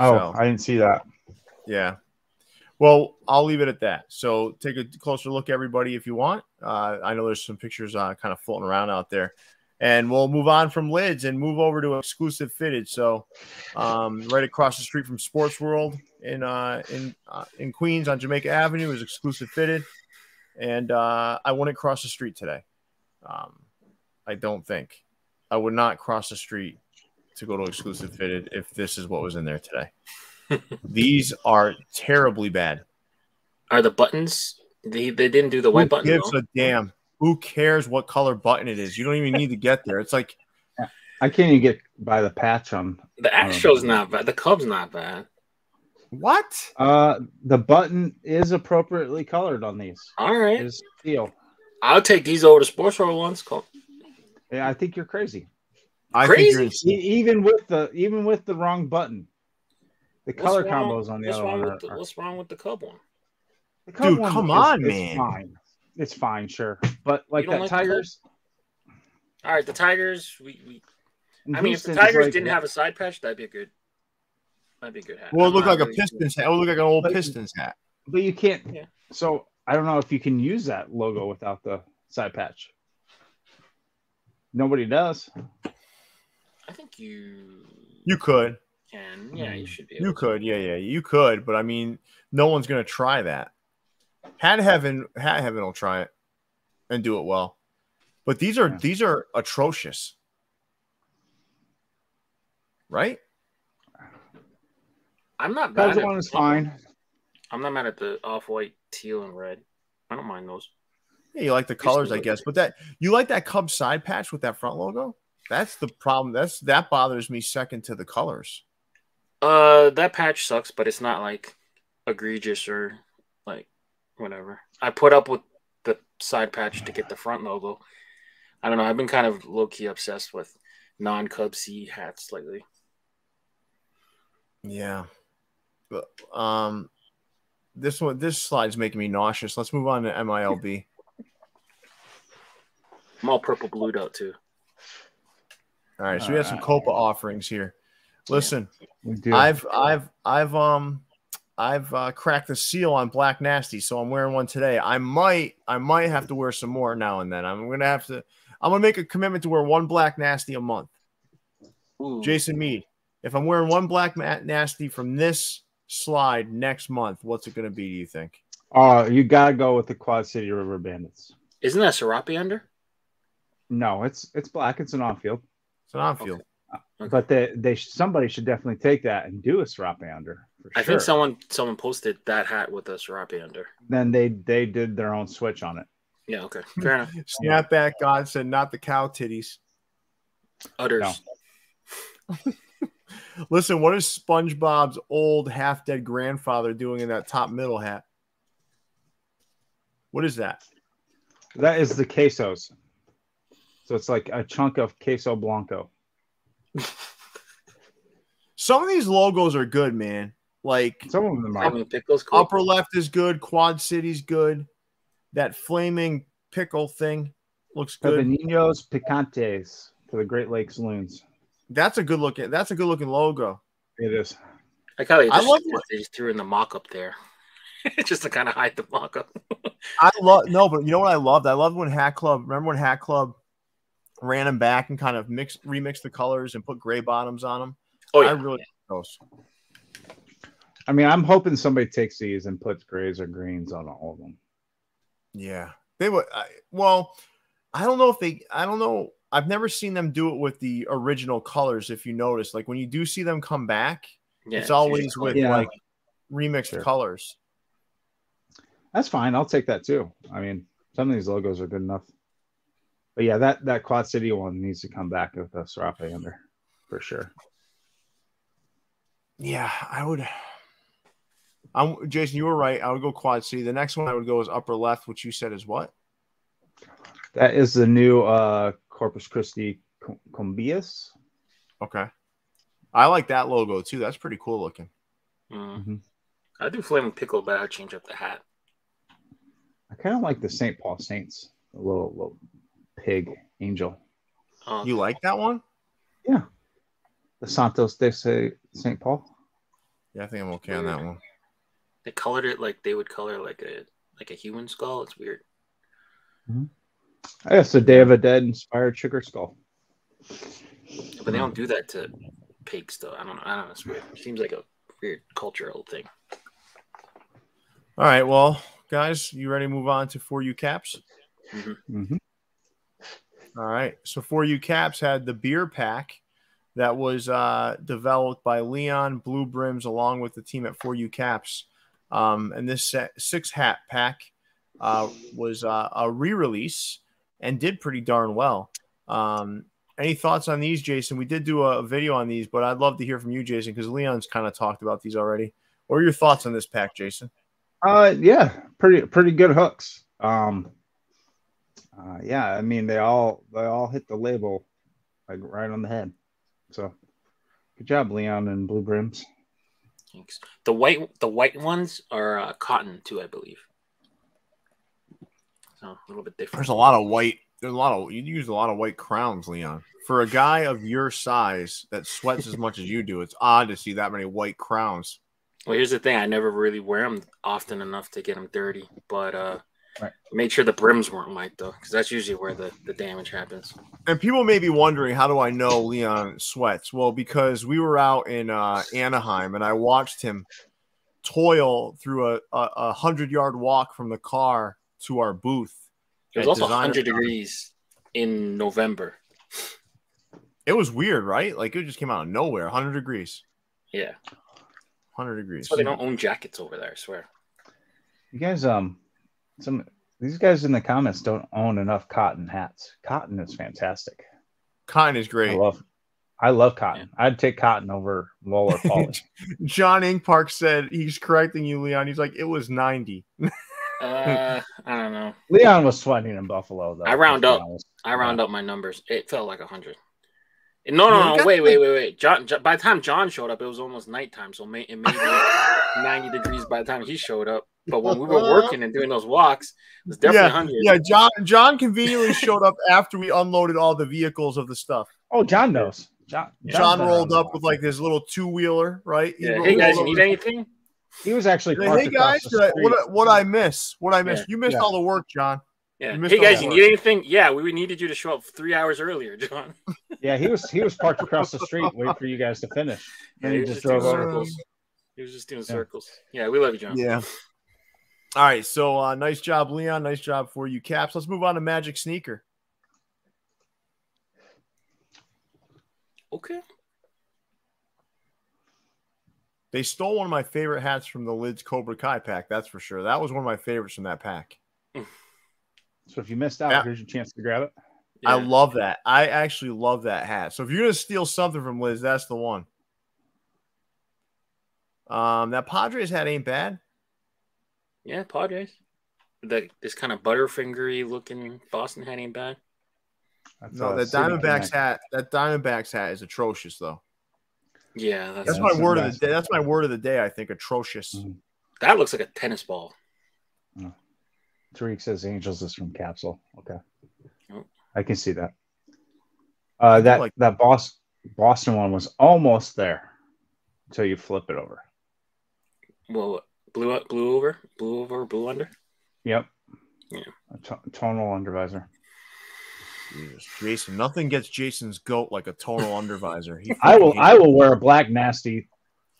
Oh, so, I didn't see that. Yeah. Well, I'll leave it at that. So take a closer look, everybody, if you want. I know there's some pictures kind of floating around out there. And we'll move on from Lids and move over to Exclusive Fitted. So right across the street from Sports World in Queens on Jamaica Avenue is Exclusive Fitted. And I wouldn't cross the street today. I don't think. I would not cross the street to go to Exclusive Fitted if this is what was in there today. These are terribly bad. Are the buttons? They didn't do the white button. Who gives a damn? Who cares what color button it is? You don't even need to get there. It's like I can't even get by the patch on the Astros. Not bad. The Cubs not bad. What? The button is appropriately colored on these. All right, it's teal. I'll take these over to Sports World ones. Yeah, I think you're crazy. I think you're insane. Even with the wrong button. The color combos on the other one. What's wrong with the Cub one? The Cub Dude, one come is, on, man. It's fine, sure. But like that like Tigers. All right, the Tigers. I mean, if the Tigers like, didn't have a side patch, that'd be a good hat. Well, it looked like a Pistons hat. It would look like an old Pistons hat. But you can't. Yeah. So I don't know if you can use that logo without the side patch. Nobody does. I think you. You could. And yeah, you should be able you could, but I mean, no one's gonna try that. Hat Heaven will try it and do it well, but these are atrocious, right? I'm not bad. That one is fine. I'm not mad at the off-white, teal, and red. I don't mind those. Yeah, you like the colors, I guess, but that you like that Cubs side patch with that front logo. That's the problem. That bothers me second to the colors. That patch sucks, but it's not like egregious or like whatever. I put up with the side patch to get the front logo. I don't know. I've been kind of low-key obsessed with non-Cubsy hats lately. Yeah. But, this slide's making me nauseous. Let's move on to MILB. I'm all purple blued out too. All right, so we have some Copa offerings here. Listen, I've cracked the seal on Black Nasty, so I'm wearing one today. I might have to wear some more now and then. I'm gonna make a commitment to wear one Black Nasty a month. Ooh. Jason Mead, if I'm wearing one Black Nasty from this slide next month, what's it gonna be? Do you think? You gotta go with the Quad City River Bandits. Isn't that Serapi under? No, it's black. It's an on-field. It's an on-field. Okay. But somebody should definitely take that and do a Serape under. I think someone posted that hat with a Serape under. Then they did their own switch on it. Yeah, okay. Fair enough. Snapback God said not the cow titties. Udders. No. Listen, what is SpongeBob's old half-dead grandfather doing in that top middle hat? What is that? That is the quesos. So it's like a chunk of queso blanco. Some of these logos are good, man. Like some of them are. Upper left is good. Quad City's good. That flaming pickle thing looks good. The Niños Picantes for the Great Lakes Loons. That's a good looking logo. It is. I love what they just threw in the mock-up there. Just to kind of hide the mock-up. But you know what I loved? I loved when Hat Club. Remember when Hat Club ran them back and kind of remixed the colors and put gray bottoms on them. Oh, yeah. I really like those. I mean, I'm hoping somebody takes these and puts grays or greens on all of them. Yeah, they would. I don't know if they. I don't know. I've never seen them do it with the original colors. If you notice, like when you do see them come back, it's always with like remixed colors. That's fine. I'll take that too. I mean, some of these logos are good enough. But yeah, that Quad City one needs to come back with a Serape under for sure. Yeah, I would. Jason, you were right. I would go Quad City. The next one I would go is upper left, which you said is what? That is the new Corpus Christi Cumbias. Okay. I like that logo too. That's pretty cool looking. Mm-hmm. I do flaming pickle, but I'll change up the hat. I kind of like the St. Paul Saints a little. Pig angel. You like that one? Yeah. Santos de St. Paul. Yeah, I think I'm okay on that one. They colored it like they would color like a human skull. It's weird. Mm-hmm. I guess the Day of the Dead inspired sugar skull. But they don't do that to pigs, though. I don't know. I don't know. It's weird. It seems like a weird cultural thing. All right. Well, guys, you ready to move on to 4U Caps? Mm-hmm. Mm-hmm. All right. So 4U Caps had the beer pack that was developed by Leon Blue Brims along with the team at 4U Caps. And this six-hat pack was a re-release and did pretty darn well. Any thoughts on these, Jason? We did do a video on these, but I'd love to hear from you, Jason, because Leon's kind of talked about these already. What are your thoughts on this pack, Jason? Yeah, pretty good hooks. Yeah, I mean they all hit the label like right on the head. So good job, Leon and Blue Brims. Thanks. The white ones are cotton too, I believe. So a little bit different. There's a lot of white. You use a lot of white crowns, Leon. For a guy of your size that sweats as much as you do, it's odd to see that many white crowns. Well, here's the thing: I never really wear them often enough to get them dirty, but right. Made sure the brims weren't white though, because that's usually where the damage happens. And people may be wondering, how do I know Leon sweats? Well, because we were out in Anaheim, and I watched him toil through a 100-yard walk from the car to our booth. It was also 100 degrees in November. It was weird, right? Like it just came out of nowhere. 100 degrees. Yeah. 100 degrees. So they don't own jackets over there, I swear. You guys, these guys in the comments don't own enough cotton hats. Cotton is fantastic. Cotton is great. I love cotton. Yeah. I'd take cotton over Lola Paul. John Ingpark said he's correcting you, Leon. He's like, it was 90. I don't know. Leon was sweating in Buffalo, though. I round up my numbers. It felt like 100. No! Wait! John, by the time John showed up, it was almost nighttime, so it may be 90 degrees by the time he showed up. But when we were working and doing those walks, it was definitely 100. Yeah, John conveniently showed up after we unloaded all the vehicles of the stuff. Oh, John knows. John rolled up with like this little two-wheeler, right? Yeah, hey, guys, you need anything? He was actually parked. Hey, guys, what I miss? Yeah. You missed all the work, John. Yeah. Hey guys, you need anything? Yeah, we needed you to show up 3 hours earlier, John. Yeah, he was parked across the street waiting for you guys to finish. And yeah, he just drove circles. He was just doing circles. Yeah, we love you, John. Yeah. All right, so nice job, Leon. Nice job for you, Caps. Let's move on to Magic Sneaker. Okay. They stole one of my favorite hats from the Lids Cobra Kai pack. That's for sure. That was one of my favorites from that pack. So if you missed out, here's your chance to grab it. Yeah. I love that. I actually love that hat. So if you're going to steal something from Liz, that's the one. That Padres hat ain't bad. Yeah, Padres. This kind of butterfingery looking Boston hat ain't bad. No, that Diamondbacks hat. That Diamondbacks hat is atrocious, though. Yeah, that's my word of the day. That's my word of the day. I think atrocious. Mm-hmm. That looks like a tennis ball. Mm. Tariq says Angels is from Capsule. Okay. I can see that. That Boston one was almost there until you flip it over. Well, blue under? Yep. Yeah. A tonal undervisor. Jesus, Jason. Nothing gets Jason's goat like a tonal undervisor. I will wear a black nasty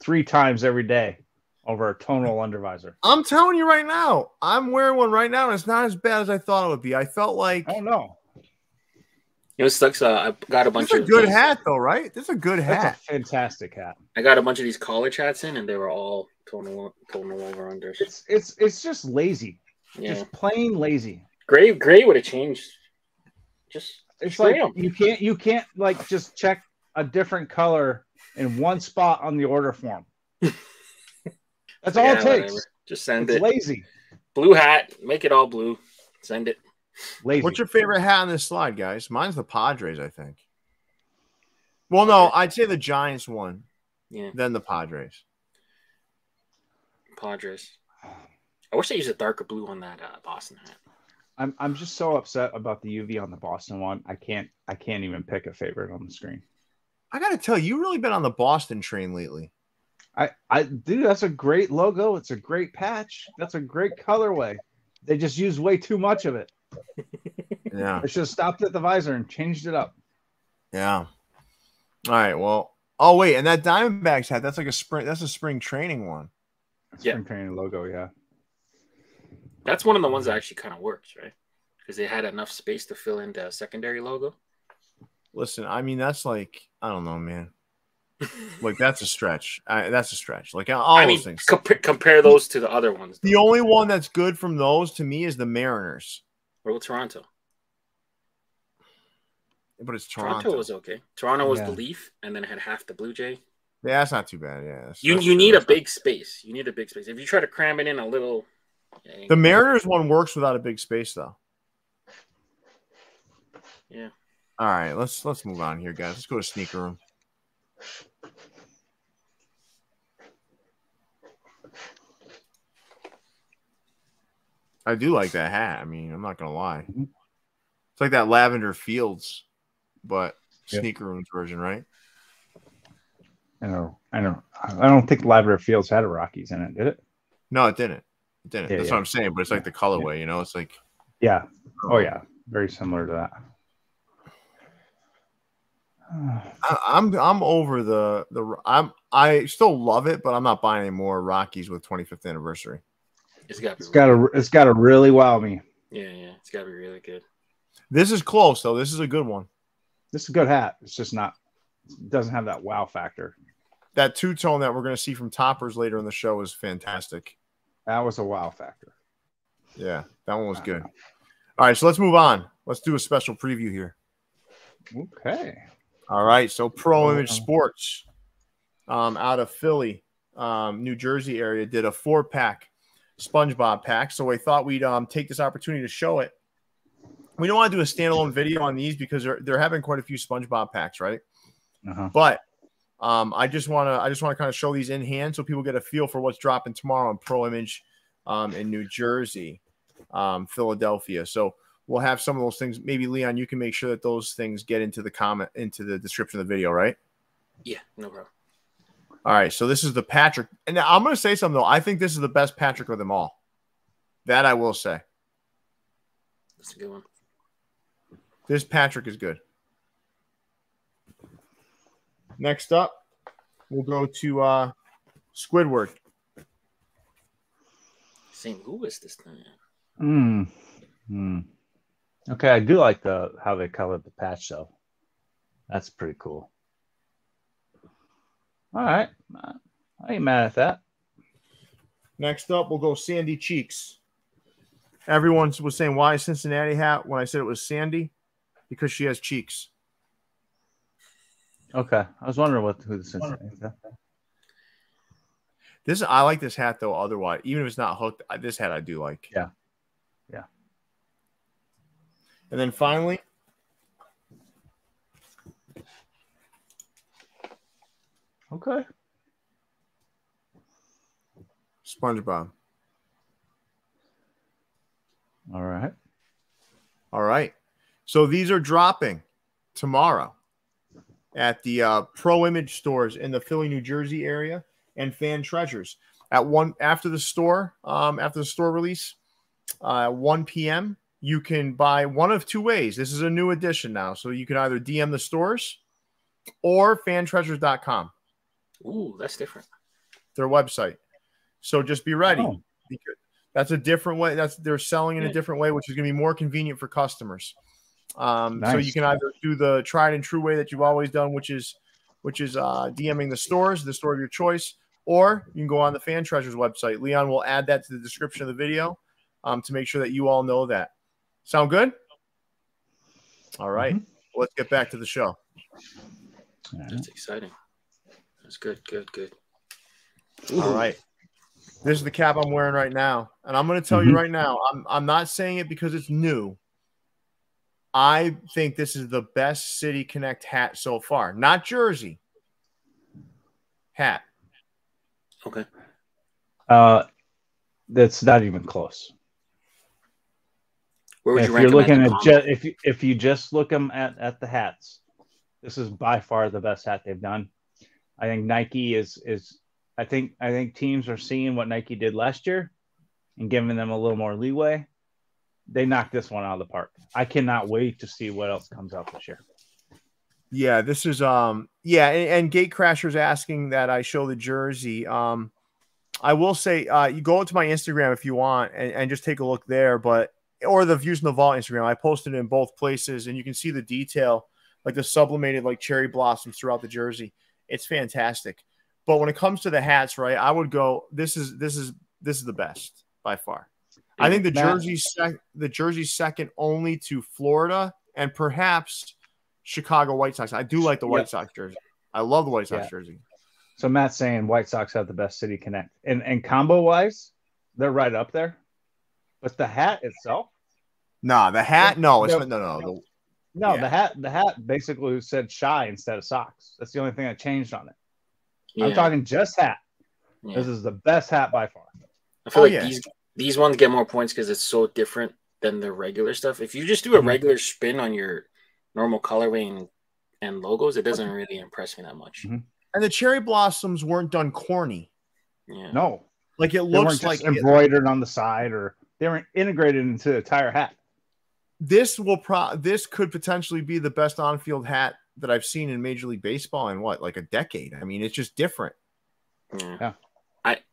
3 times every day over a tonal undervisor. I'm telling you right now, I'm wearing one right now, and it's not as bad as I thought it would be. I felt like, oh no, it was sucks. I got a bunch of good hat though, right? This is a good hat, a fantastic hat. I got a bunch of these college hats in, and they were all tonal over under. It's just lazy, just plain lazy. Gray would have changed. Just it's like you can't like just check a different color in one spot on the order form. That's all it takes. Whatever. Just send it. Lazy. Blue hat. Make it all blue. Send it. Lazy. What's your favorite hat on this slide, guys? Mine's the Padres, I think. Well, no, I'd say the Giants one. Yeah. Then the Padres. I wish they used a darker blue on that Boston hat. I'm just so upset about the UV on the Boston one. I can't even pick a favorite on the screen. I got to tell you, you've really been on the Boston train lately. Dude, that's a great logo. It's a great patch. That's a great colorway. They just use way too much of it. Yeah. I should have stopped at the visor and changed it up. Yeah. All right. Well, oh, wait. And that Diamondbacks hat, that's like a spring. That's a spring training one. Yeah. Spring training logo. Yeah. That's one of the ones that actually kind of works, right? Because they had enough space to fill in the secondary logo. Listen, I mean, that's like, I don't know, man. Like, that's a stretch. That's a stretch. Like, all I mean, those things. Compare those to the other ones. The only one that's good from those to me is the Mariners. Or Toronto. But it's Toronto. Toronto was okay. Toronto was the Leaf, and then had half the Blue Jay. Yeah, that's not too bad. Yeah, you need a big space. You need a big space. If you try to cram it in a little, the Mariners one works without a big space, though. Yeah. All right, let's move on here, guys. Let's go to Sneaker Room. I do like that hat. I mean, I'm not gonna lie. It's like that Lavender Fields, but Sneaker Room's version, right? I don't think Lavender Fields had a Rockies in it, did it? No, it didn't. It didn't. Yeah, that's what I'm saying. But it's like the colorway, you know. It's like, yeah, oh yeah, very similar to that. I'm over I still love it, but I'm not buying any more Rockies with 25th anniversary. It's got to really wow me. Yeah, it's got to be really good. This is close though. This is a good one. This is a good hat. It's just not. It doesn't have that wow factor. That two tone that we're going to see from Toppers later in the show is fantastic. That was a wow factor. Yeah, that one was good. All right, so let's move on. Let's do a special preview here. Okay. All right, so Pro Image Sports out of Philly, New Jersey area, did a 4-pack SpongeBob pack. So we thought we'd take this opportunity to show it. We don't want to do a standalone video on these because they're having quite a few SpongeBob packs, right? But I just want to kind of show these in hand so people get a feel for what's dropping tomorrow in Pro Image in New Jersey, Philadelphia. So we'll have some of those things. Maybe Leon, you can make sure that those things get into the description of the video, right? Yeah, no problem. All right, so this is the Patrick, and I'm going to say something though. I think this is the best Patrick of them all. That I will say. That's a good one. This Patrick is good. Next up, we'll go to Squidward. St. Louis this time. Okay, I do like how they colored the patch though. That's pretty cool. All right, I ain't mad at that. Next up, we'll go Sandy Cheeks. Everyone was saying, why Cincinnati hat? When I said it was Sandy, because she has cheeks. Okay, I was wondering who the Cincinnati is. I like this hat though. Otherwise, even if it's not hooked, this hat I do like. Yeah. And then finally, okay, SpongeBob. All right. So these are dropping tomorrow at the Pro Image stores in the Philly, New Jersey area, and Fan Treasures at after the store release, 1 p.m. You can buy one of two ways. This is a new edition now. So you can either DM the stores or fantreasures.com. Ooh, that's different. Their website. So just be ready. Oh. That's a different way. They're selling in a different way, which is going to be more convenient for customers. Nice. So you can either do the tried and true way that you've always done, which is DMing the store of your choice, or you can go on the Fan Treasures website. Leon will add that to the description of the video to make sure that you all know that. Sound good? All right. Well, let's get back to the show. That's exciting. That's good. Ooh. All right. This is the cap I'm wearing right now. And I'm going to tell you right now, I'm not saying it because it's new. I think this is the best City Connect hat so far. Not jersey. Hat. Okay. That's not even close. Where would you rank them? If you just look them at the hats, This is by far the best hat they've done. I think Nike is I think teams are seeing what Nike did last year and giving them a little more leeway. They knocked this one out of the park. I cannot wait to see what else comes out this year. Yeah, this is and Gatecrasher's asking that I show the jersey. I will say you go to my Instagram if you want and just take a look there, but or the Views in the Vault Instagram. I posted it in both places and you can see the detail, like the sublimated like cherry blossoms throughout the jersey. It's fantastic. But when it comes to the hats, right, I would go this is the best by far. I think the jersey's second only to Florida and perhaps Chicago White Sox. I do like the White Sox jersey. I love the White Sox jersey. So Matt's saying White Sox have the best City Connect. And combo-wise, they're right up there. But the hat itself? Nah, the hat, no. It's, no. No, yeah. the hat basically said shy instead of socks. That's the only thing I changed on it. Yeah. I'm talking just hat. Yeah. This is the best hat by far. I feel these ones get more points because it's so different than the regular stuff. If you just do a regular spin on your normal colorway and logos, it doesn't really impress me that much. Mm-hmm. And the cherry blossoms weren't done corny. Yeah. No. Like it looks like embroidered on the side, or they were integrated into the entire hat. This could potentially be the best on-field hat that I've seen in Major League Baseball in what, like a decade. I mean, it's just different. Yeah.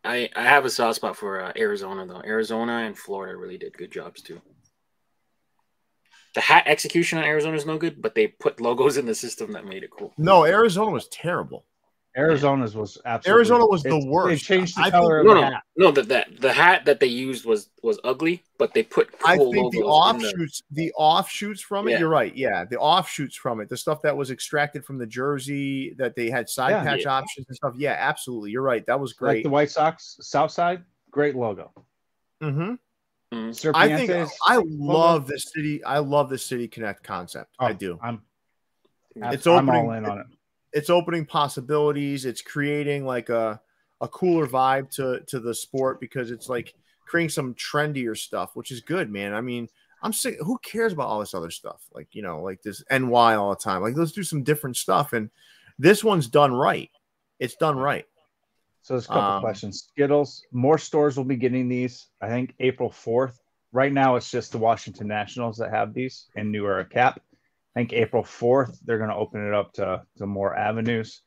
I have a soft spot for Arizona though. Arizona and Florida really did good jobs too. The hat execution on Arizona is no good, but they put logos in the system that made it cool. No, Arizona was terrible. Arizona's was absolutely. Arizona was the worst. They changed the color of the hat. No, the hat that they used was ugly, but they put. Cool, I think the offshoots from it. Yeah. You're right. Yeah, the offshoots from it, the stuff that was extracted from the jersey that they had side patch options and stuff. Yeah, absolutely. You're right. That was great. Like the White Sox South Side, great logo. Mm-hmm. I love the City Connect concept. Oh, I do. I'm all in on it. It's opening possibilities. It's creating like a cooler vibe to the sport because it's like creating some trendier stuff, which is good, man. I mean, I'm sick. Who cares about all this other stuff? Like, you know, like this NY all the time. Like, let's do some different stuff. And this one's done right. It's done right. So there's a couple questions. Skittles, more stores will be getting these, I think, April 4th. Right now, it's just the Washington Nationals that have these and New Era Cap. I think April 4th, they're going to open it up to more avenues.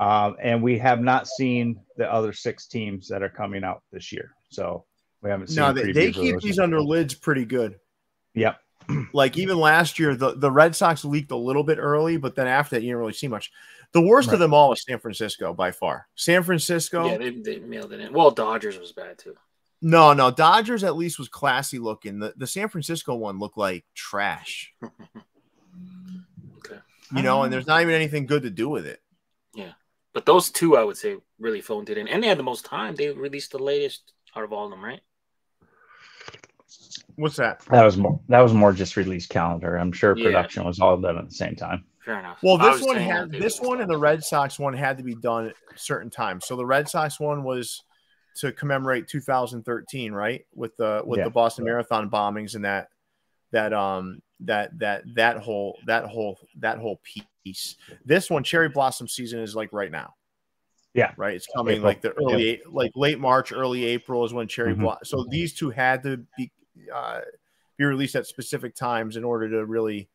And we have not seen the other 6 teams that are coming out this year. So we haven't seen. No, they keep these under lids pretty good. Yep. Like even last year, the Red Sox leaked a little bit early, but then after that, you didn't really see much. The worst of them all was San Francisco by far. San Francisco. Yeah, they mailed it in. Well, Dodgers was bad too. No, Dodgers at least was classy looking. The San Francisco one looked like trash. Okay. You know, and there's not even anything good to do with it. Yeah. But those 2, I would say, really phoned it in. And they had the most time. They released the latest out of all of them, right? What's that? That was more just release calendar. I'm sure production was all done at the same time. Fair enough. Well, this one and the Red Sox one had to be done at a certain time. So the Red Sox one was to commemorate 2013, right? With the Boston Marathon bombings and that whole piece. This one, cherry blossom season, is like right now. Yeah, right. It's coming April. Like the early, like late March, early April is when cherry blossom. So these 2 had to be released at specific times in order to really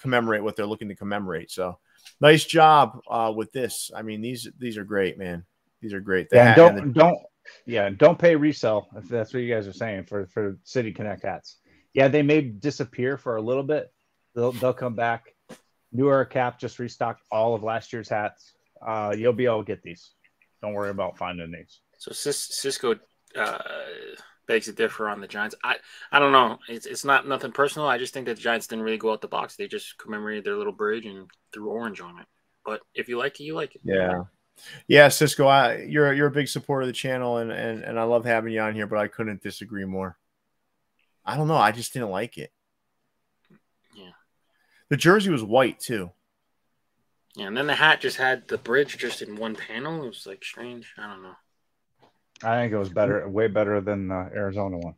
commemorate what they're looking to commemorate. So nice job with this. I mean, these are great, man. These are great. Yeah, don't pay resell if that's what you guys are saying for City Connect hats. Yeah, they may disappear for a little bit. They'll come back. New Era Cap just restocked all of last year's hats. You'll be able to get these. Don't worry about finding these. So Cisco begs to differ on the Giants. I don't know. It's not nothing personal. I just think that the Giants didn't really go out the box. They just commemorated their little bridge and threw orange on it. But if you like it, you like it. Yeah. Yeah, Cisco, you're a big supporter of the channel, and I love having you on here, but I couldn't disagree more. I don't know. I just didn't like it. Yeah. The jersey was white too. Yeah, and then the hat just had the bridge just in one panel. It was like strange. I don't know. I think it was better, way better than the Arizona one.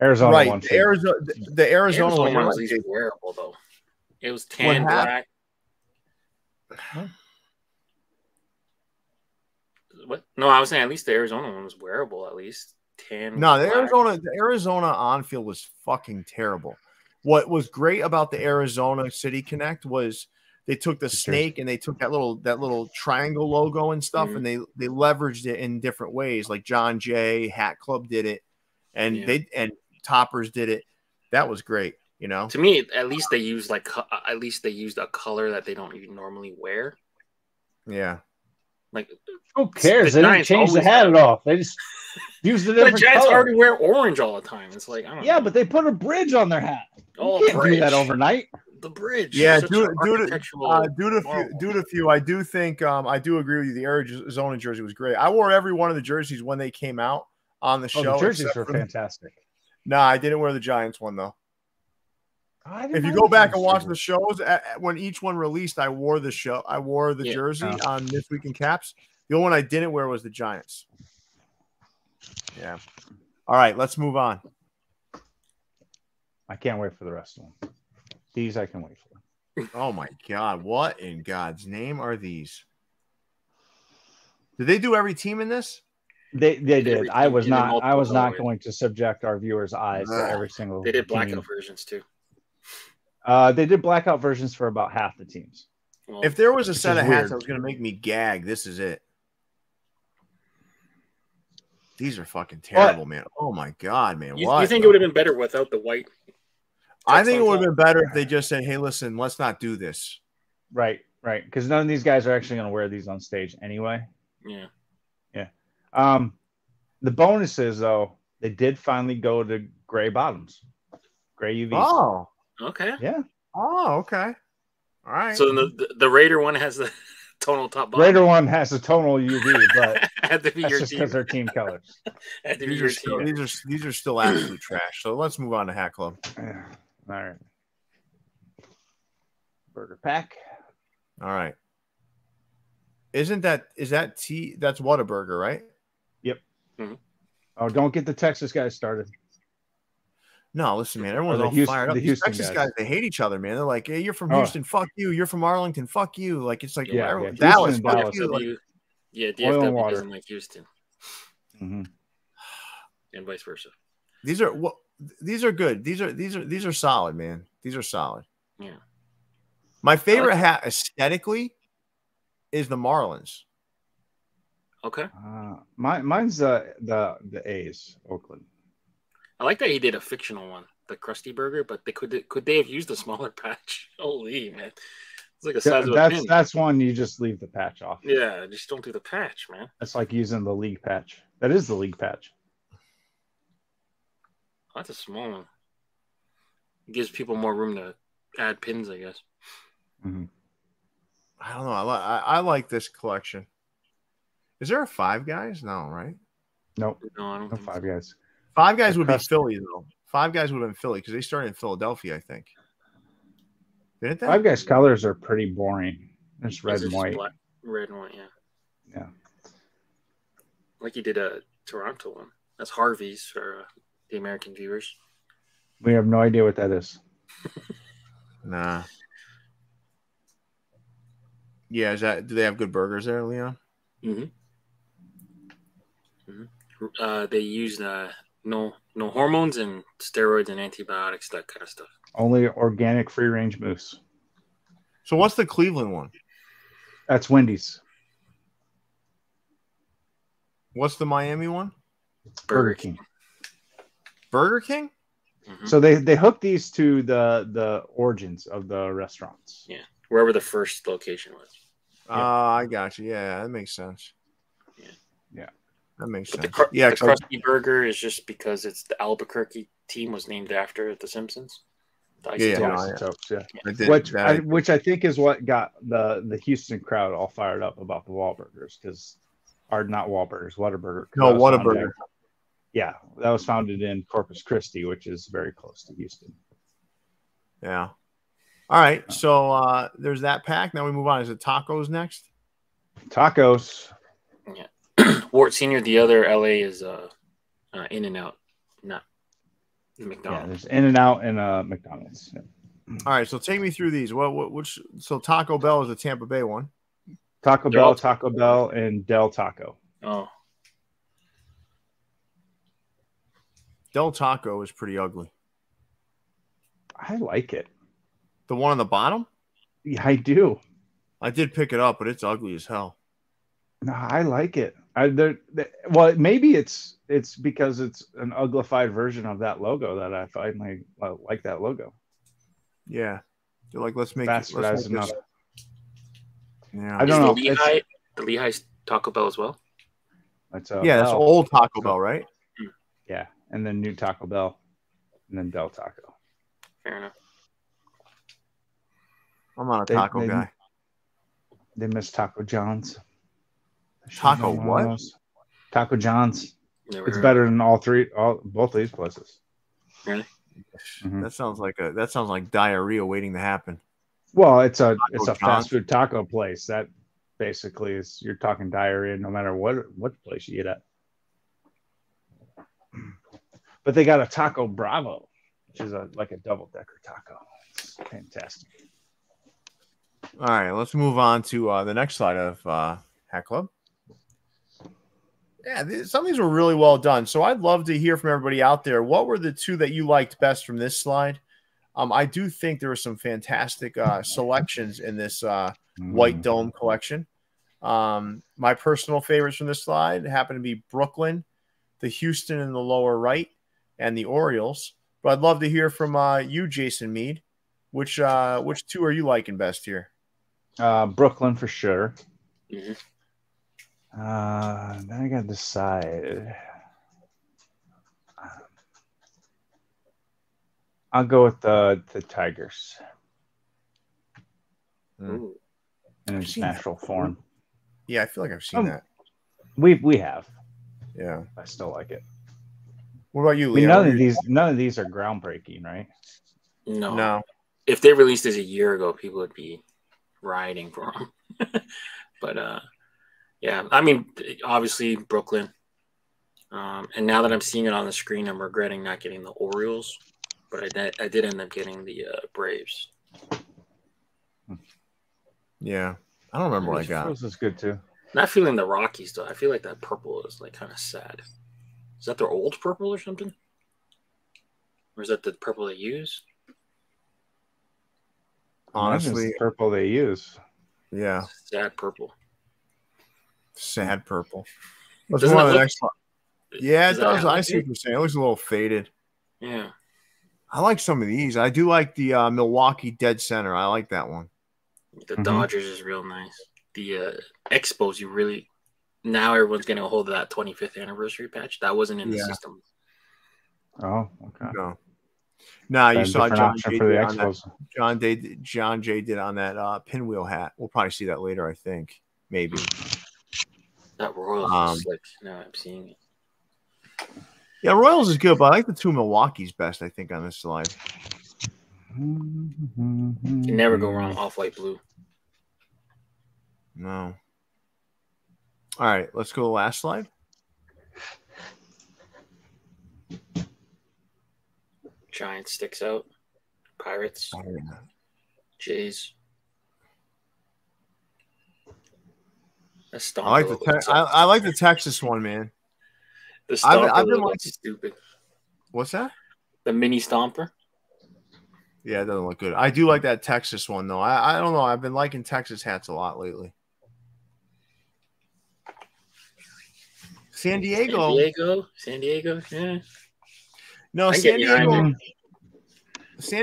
Arizona one. The Arizona one was easily wearable though. It was tan black. Huh? What? No, I was saying at least the Arizona one was wearable. At least tan. No, the Arizona on field was fucking terrible. What was great about the Arizona City Connect was they took the snake and they took that little triangle logo and stuff, and they leveraged it in different ways. Like John Jay, Hat Club did it, and they Toppers did it. That was great. You know, to me, at least they used a color that they don't even normally wear. Yeah. Like, who cares? They didn't change the hat at all. They just used the different color. The Giants already wear orange all the time. It's like, I don't know. Yeah, but they put a bridge on their hat. Oh, you can't do that overnight. The bridge. Yeah, due to a few. I do think I do agree with you. The Arizona jersey was great. I wore every one of the jerseys when they came out on the show. The jerseys were fantastic. No, I didn't wear the Giants one though. If you go back and watch the shows, when each one released, I wore the jersey on This Week in Caps. The only one I didn't wear was the Giants. Yeah. All right, let's move on. I can't wait for the rest of them. These I can wait for. Oh, my God. What in God's name are these? Did they do every team in this? They did. I was not going to subject our viewers' eyes to every single They did blackout versions, too. They did blackout versions for about half the teams. Well, if there was a set of hats that was going to make me gag, this is it. These are fucking terrible, man. Oh, my God, man. You think it would have been better without the white? I think it would have been better if they just said, hey, listen, let's not do this. Right. Because none of these guys are actually going to wear these on stage anyway. Yeah. The bonuses, though, they did finally go to gray bottoms. Gray UVs. Oh. Okay. Yeah. Oh, okay. All right. So the Raider one has the tonal top bottom. Raider one has the tonal UV, but that's just because they're team colors. These are still absolute trash. So let's move on to Hat Club. All right. Burger pack. All right. That's Whataburger, right? Yep. Mm-hmm. Oh, don't get the Texas guys started. No, listen, man. Everyone's all fired up. These Texas guys, they hate each other, man. They're like, "Hey, you're from Houston, fuck you. You're from Arlington, fuck you." Like it's like Dallas, fuck you. Like, DFW doesn't like Houston, and vice versa. These are good. These are solid, man. These are solid. Yeah. My favorite hat aesthetically is the Marlins. Okay. Mine's the A's, Oakland. I like that he did a fictional one, the Krusty Burger, but could they have used a smaller patch? Holy man, it's like a size of a pin. That's one you just leave the patch off. Yeah, just don't do the patch, man. That's like using the league patch. That is the league patch. That's a small one. It gives people more room to add pins, I guess. Mm-hmm. I don't know. I like this collection. Is there a Five Guys? No, right? Nope. No, I don't. No Five Guys. Five Guys would be Philly, though. Five Guys would have been Philly because they started in Philadelphia, I think. Didn't they? Five Guys colors are pretty boring. It's red and white. Black, red and white, yeah. Like you did a Toronto one. That's Harvey's for the American viewers. We have no idea what that is. Nah. Yeah, do they have good burgers there, Leon? Mm-hmm. They used No hormones and steroids and antibiotics, that kind of stuff. Only organic free-range moose. So what's the Cleveland one? That's Wendy's. What's the Miami one? Burger King. Burger King? Mm-hmm. So they hooked these to the origins of the restaurants. Yeah, wherever the first location was. I got you. Yeah, that makes sense. Yeah. That makes sense. The Krusty Burger is just because it's the Albuquerque team was named after the Simpsons. The Isotopes. Which I think is what got the Houston crowd all fired up about the Wahlburgers Whataburger. No, Whataburger. Yeah, that was founded in Corpus Christi, which is very close to Houston. Yeah. All right, so there's that pack. Now we move on. Is it tacos next? Tacos. Yeah. Wart Senior, the other LA is In-N-Out, not McDonald's. Yeah, there's In-N-Out and McDonald's. Yeah. All right, so take me through these. So Taco Bell is the Tampa Bay one. Taco Bell, and Del Taco. Oh. Del Taco is pretty ugly. I like it. The one on the bottom? Yeah, I do. I did pick it up, but it's ugly as hell. No, I like it. Well, maybe it's because it's an uglified version of that logo that I finally like that logo. Yeah. They're like, let's make it enough. Yeah. I don't know. The Lehigh's Taco Bell as well? That's old Taco Bell, right? Yeah. And then new Taco Bell. And then Del Taco. Fair enough. I'm not a taco guy. They miss Taco John's. Taco what? Taco John's. It's better than both these places. Really? Mm-hmm. That sounds like diarrhea waiting to happen. Well, it's a fast food taco place. That basically is, you're talking diarrhea no matter what place you eat at. But they got a Taco Bravo, which is like a double decker taco. It's fantastic. All right, let's move on to the next slide of Hat Club. Yeah, some of these were really well done. So I'd love to hear from everybody out there. What were the two that you liked best from this slide? I do think there were some fantastic selections in this White Dome collection. My personal favorites from this slide happen to be Brooklyn, the Houston in the lower right, and the Orioles. But I'd love to hear from you, Jason Mead. Which two are you liking best here? Brooklyn for sure. Mm-hmm. Then I gotta decide. I'll go with the Tigers. Ooh. In its natural form. Yeah, I feel like I've seen that. We have. Yeah, I still like it. What about you, Leo? I mean, none of these are groundbreaking, right? No. If they released this a year ago, people would be rioting for them. But yeah, I mean, obviously Brooklyn. And now that I'm seeing it on the screen, I'm regretting not getting the Orioles, but I did end up getting the Braves. Yeah, I don't remember what I got. This is good too. Not feeling the Rockies though. I feel like that purple is like kind of sad. Is that their old purple or something? Or is that the purple they use? Honestly, purple they use. Yeah, sad purple. Sad purple. Let's move on to the next one. Yeah, it does. I see what you're saying. It looks a little faded. Yeah, I like some of these. I do like the Milwaukee dead center. I like that one. The Dodgers is real nice. The Expos, now everyone's getting a hold of that 25th anniversary patch. That wasn't in the system. Oh, okay. No. Nah, you saw John Jay for the Expos. John Jay did on that pinwheel hat. We'll probably see that later, I think. Maybe. That Royals is slick. Now I'm seeing it. Yeah, Royals is good, but I like the two Milwaukee's best, I think, on this slide. You can never go wrong off-white blue. No. All right, let's go to the last slide. Giants sticks out. Pirates. Jays. I like the Texas one, man. The stomper looks stupid. What's that? The mini stomper. Yeah, it doesn't look good. I do like that Texas one, though. I don't know. I've been liking Texas hats a lot lately. San Diego. Yeah. No, San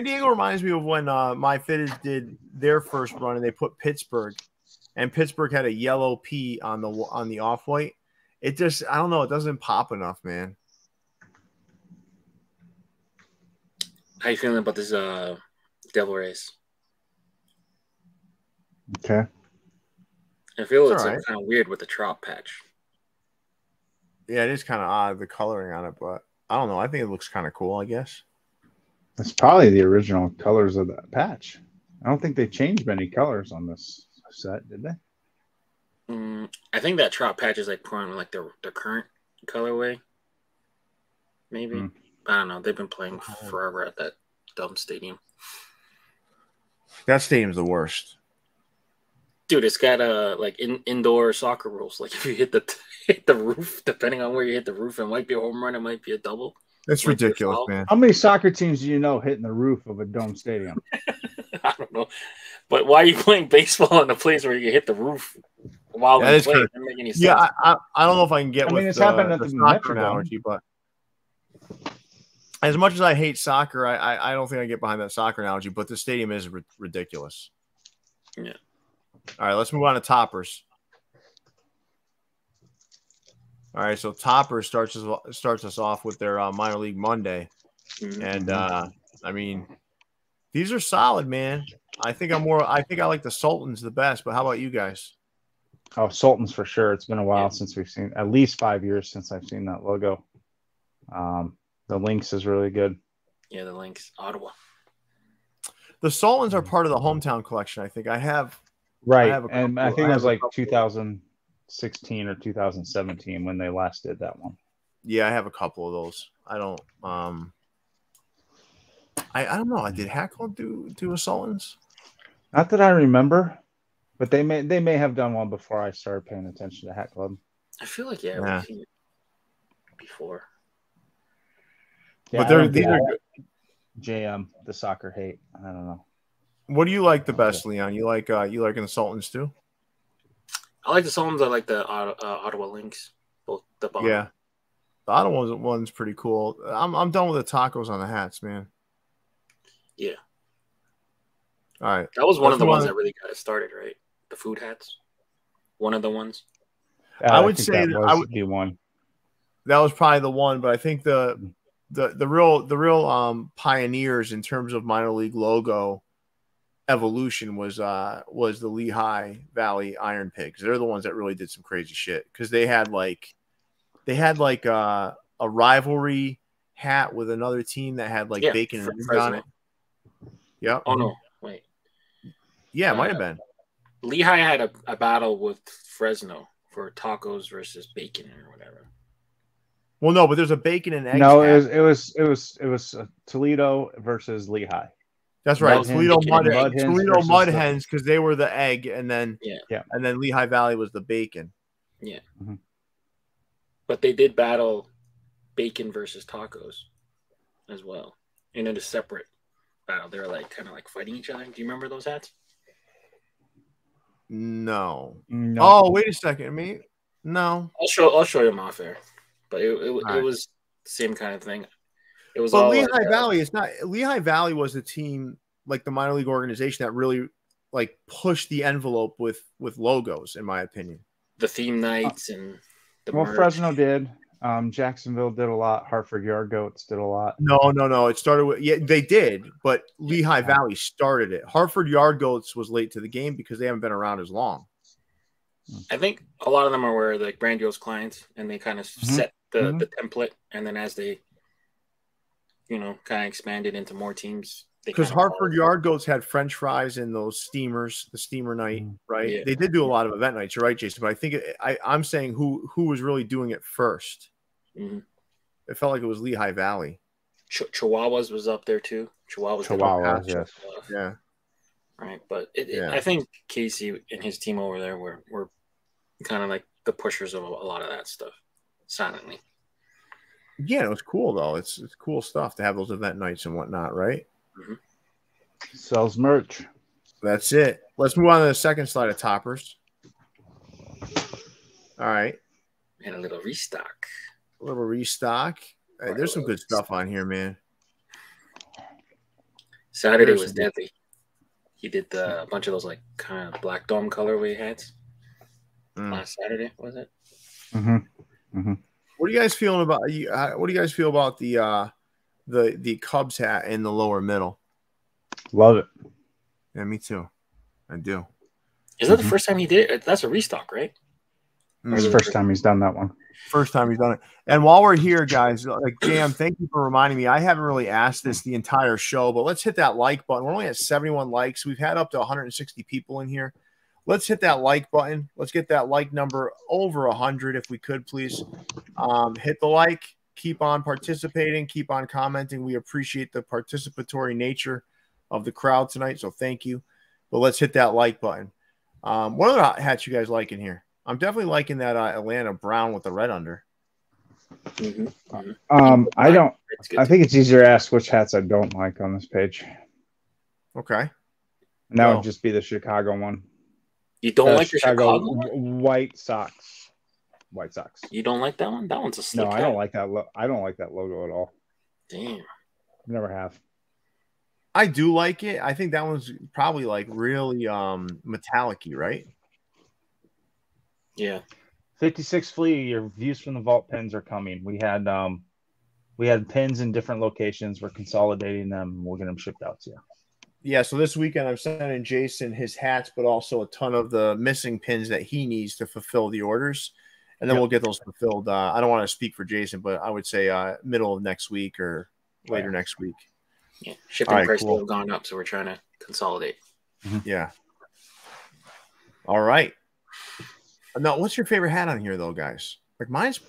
Diego reminds me of when MyFitted did their first run and they put Pittsburgh, and Pittsburgh had a yellow P on the off-white. It just, I don't know, it doesn't pop enough, man. How you feeling about this Devil Rays? Okay. I feel it's like kind of weird with the Trop patch. Yeah, it is kind of odd, the coloring on it, but I don't know. I think it looks kind of cool, I guess. It's probably the original colors of that patch. I don't think they changed many colors on this set, did they? I think that Trout patch is like pouring like the current colorway. Maybe. I don't know. They've been playing forever at that dumb stadium. That stadium's the worst. Dude, it's got like indoor soccer rules. Like if you hit the roof, depending on where you hit the roof, it might be a home run, it might be a double. That's ridiculous, man. How many soccer teams do you know hitting the roof of a dome stadium? I don't know. But why are you playing baseball in a place where you hit the roof while you play? It doesn't make any sense. Yeah, I don't know if I can get with it's happened at the soccer analogy, but as much as I hate soccer, I don't think I get behind that soccer analogy, but the stadium is ridiculous. Yeah. All right, let's move on to Toppers. All right, so Topper starts us off with their Minor League Monday. And, I mean, these are solid, man. I think I like the Sultans the best, but how about you guys? Oh, Sultans for sure. It's been a while since we've seen – at least 5 years since I've seen that logo. The Lynx is really good. Yeah, the Lynx, Ottawa. The Sultans are part of the hometown collection, I think. I have – right, and I think it was like 2016 or 2017 when they last did that one. Yeah, I have a couple of those. I don't I don't know. I did Hat Club do a Sultans? Not that I remember, but they may have done one before I started paying attention to Hat Club. I feel like we've seen it before. Yeah, but these are good. JM, the soccer hate. I don't know. What do you like the best, Leon? You like the Sultans too? I like the Sultans. I like the Ottawa Lynx. Both the bottom. Yeah, the Ottawa one's pretty cool. I'm done with the tacos on the hats, man. Yeah. All right. That was one of the ones that really got us started, right? The food hats. One of the ones. I would say that I would be one. That was probably the one, but I think the real pioneers in terms of minor league logo evolution was the Lehigh Valley Iron Pigs. They're the ones that really did some crazy shit because they had like a rivalry hat with another team that had like bacon and eggs on it. Yeah. Oh no, wait. Yeah, it might have been. Lehigh had a battle with Fresno for tacos versus bacon or whatever. Well, no, but there's a bacon and eggs. No, it was Toledo versus Lehigh. That's right, Toledo Mud Hens, because they were the egg, and then and then Lehigh Valley was the bacon. Yeah, but they did battle bacon versus tacos as well, and in a separate battle. They were like kind of like fighting each other. Do you remember those hats? No. Oh, wait a second, no. I'll show you them off air, but it was the same kind of thing. It was Lehigh Valley was the team, like the minor league organization, that really like pushed the envelope with logos, in my opinion. The theme nights and the merch. Fresno did. Jacksonville did a lot. Hartford Yard Goats did a lot. No. It started with they did, but Lehigh Valley started it. Hartford Yard Goats was late to the game because they haven't been around as long. I think a lot of them were like Brando's clients, and they kind of set the template, and then as they kind of expanded into more teams. Because Hartford Yard Goats had French fries in those steamers, the steamer night, right? Yeah. They did do a lot of event nights, you're right, Jason. But I think I'm saying who was really doing it first. Mm-hmm. It felt like it was Lehigh Valley. Chihuahuas was up there too. Chihuahuas, yes. Yeah. Right, but I think Casey and his team over there were kind of like the pushers of a lot of that stuff, silently. Yeah, it was cool though. It's cool stuff to have those event nights and whatnot, right? Mm-hmm. Sells merch. That's it. Let's move on to the second slide of Toppers. All right, and a little restock. A little restock. Hey, there's some good stuff on here, man. Saturday was deadly. He did a bunch of those like kind of black dome colorway hats. Last Saturday was it? Mm-hmm. Mm-hmm. What do you guys feeling about the the Cubs hat in the lower middle? Love it. Yeah, me too. I do. Is that the first time he did it? That's a restock, right? That's the first time he's done that one. First time he's done it. And while we're here, guys, like damn, thank you for reminding me. I haven't really asked this the entire show, but let's hit that like button. We're only at 71 likes. We've had up to 160 people in here. Let's hit that like button. Let's get that like number over 100 if we could, please. Hit the like. Keep on participating. Keep on commenting. We appreciate the participatory nature of the crowd tonight, so thank you. But let's hit that like button. What other hats you guys like in here? I'm definitely liking that Atlanta brown with the red under. Mm-hmm. I don't. I think it's easier to ask which hats I don't like on this page. Okay. And that would just be the Chicago one. You don't like the Chicago one? White Sox. White Sox. You don't like that one? That one's a slick hat. No, I don't like that. I don't like that logo at all. Damn. Never have. I do like it. I think that one's probably like really metallic-y, right? Yeah. 56 Flea, your Views from the Vault pins are coming. We had pins in different locations. We're consolidating them. We'll get them shipped out to you. Yeah, so this weekend I'm sending Jason his hats, but also a ton of the missing pins that he needs to fulfill the orders. And then we'll get those fulfilled. I don't want to speak for Jason, but I would say middle of next week or later next week. Yeah, shipping prices have gone up, so we're trying to consolidate. Mm-hmm. Yeah. All right. Now, what's your favorite hat on here, though, guys? Like mine's,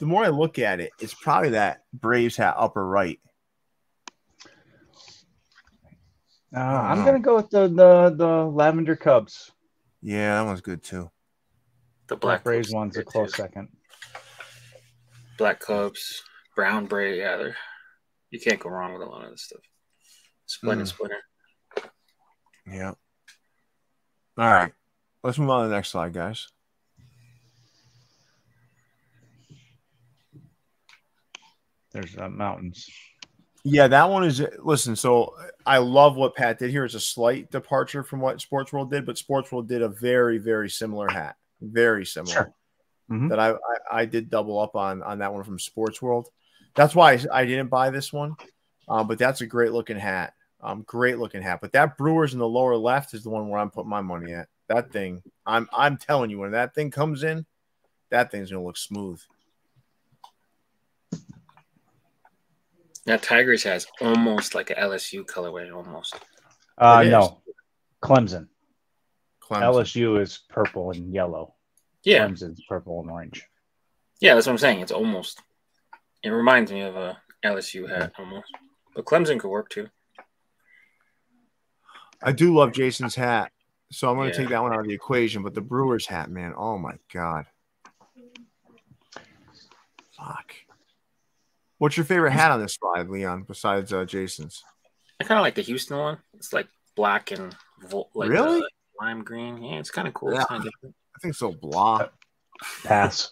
the more I look at it, it's probably that Braves hat upper right. I'm gonna go with the lavender Cubs. Yeah, that one's good too. The black Braves one's a close second. Black Cubs, brown Braves. Yeah, you can't go wrong with a lot of this stuff. Splinter. Yeah. All right, let's move on to the next slide, guys. There's mountains. Yeah, that one is – listen, so I love what Pat did here. It's a slight departure from what Sports World did, but Sports World did a very, very similar hat, very similar. Sure. Mm-hmm. That I did double up on that one from Sports World. That's why I didn't buy this one, but that's a great-looking hat, But that Brewers in the lower left is the one where I'm putting my money at. That thing, I'm telling you, when that thing comes in, that thing's going to look smooth. That Tigers has almost like an LSU colorway, almost. No, Clemson. LSU is purple and yellow. Yeah, Clemson's purple and orange. Yeah, that's what I'm saying. It's almost. It reminds me of a LSU hat almost, but Clemson could work too. I do love Jason's hat, so I'm going to take that one out of the equation. But the Brewers hat, man, oh my god, fuck. What's your favorite hat on this slide, Leon, besides Jason's? I kind of like the Houston one. It's like black and lime green. Yeah, it's kind of cool. Yeah. I think so. Blah. Pass.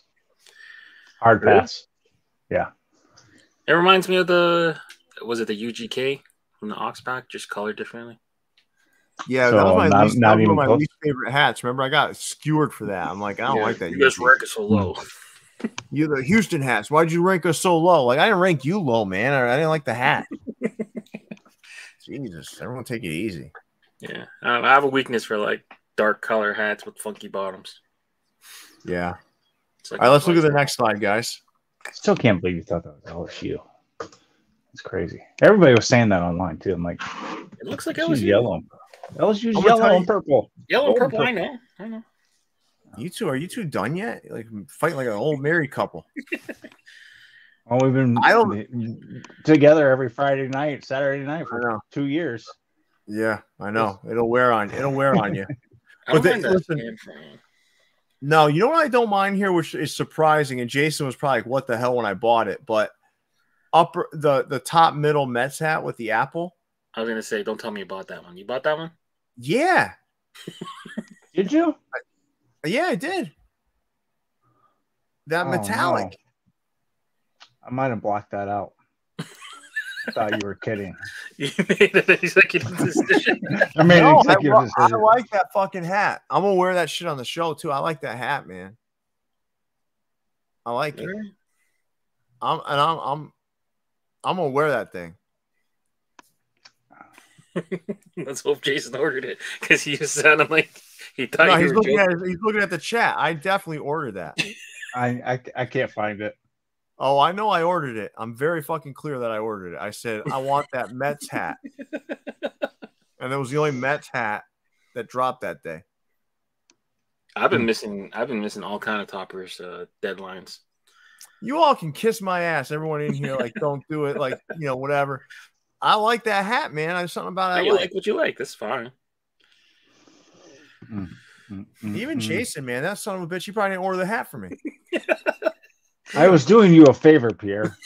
Hard pass. Yeah. It reminds me of the UGK from the Oxpack, just colored differently? Yeah, so that was one of my least favorite hats. Remember, I got skewered for that. I'm like, I don't like that. You guys rank us so low. You're the Houston hats. Why'd you rank us so low? Like, I didn't rank you low, man. I didn't like the hat. Jesus, everyone take it easy. Yeah. I have a weakness for, like, dark color hats with funky bottoms. Yeah. All right, let's look at the next slide, guys. I still can't believe you thought that was LSU. It's crazy. Everybody was saying that online, too. I'm like, it looks like LSU's yellow. LSU's yellow and purple. Yellow and purple, I know. I know. Are you two done yet? Like fighting like an old married couple. Well, we've been together every Friday night, Saturday night for 2 years. Yeah, I know. It'll wear on you. But you know what I don't mind here, which is surprising, and Jason was probably like, what the hell when I bought it, but the top middle Mets hat with the apple. I was gonna say, don't tell me you bought that one. You bought that one? Yeah. Did you? Yeah, I did. That metallic. No. I might have blocked that out. I thought you were kidding. You made an executive decision. I like that fucking hat. I'm going to wear that shit on the show, too. I like that hat, man. I like it. I'm going to wear that thing. Let's hope Jason ordered it, because he just sounded like he thought he's looking at the chat. I definitely ordered that. I can't find it. Oh, I know I ordered it. I'm very fucking clear that I ordered it. I said I want that Mets hat, and it was the only Mets hat that dropped that day. I've been missing all kind of Toppers deadlines. You all can kiss my ass. Everyone in here, like, don't do it. Like, you know, whatever. I like that hat, man. There's something about it. You like what you like. That's fine. Even Jason, man, that son of a bitch, you probably didn't order the hat for me. I was doing you a favor, Pierre.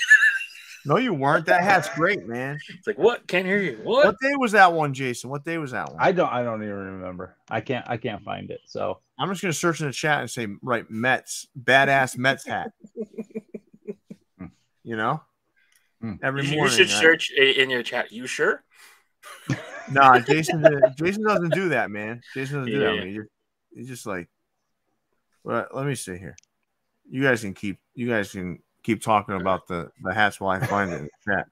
No, you weren't. That hat's great, man. It's like, what? Can't hear you. What? What day was that one, Jason? What day was that one? I don't even remember. I can't find it. So I'm just gonna search in the chat and say, right, Mets, badass Mets hat. You know, every morning. You should search in your chat. You sure? Nah, Jason doesn't do that, man. Jason doesn't do that. I mean, you're just like, well, let me see here. You guys can keep talking about the hats while I find it in the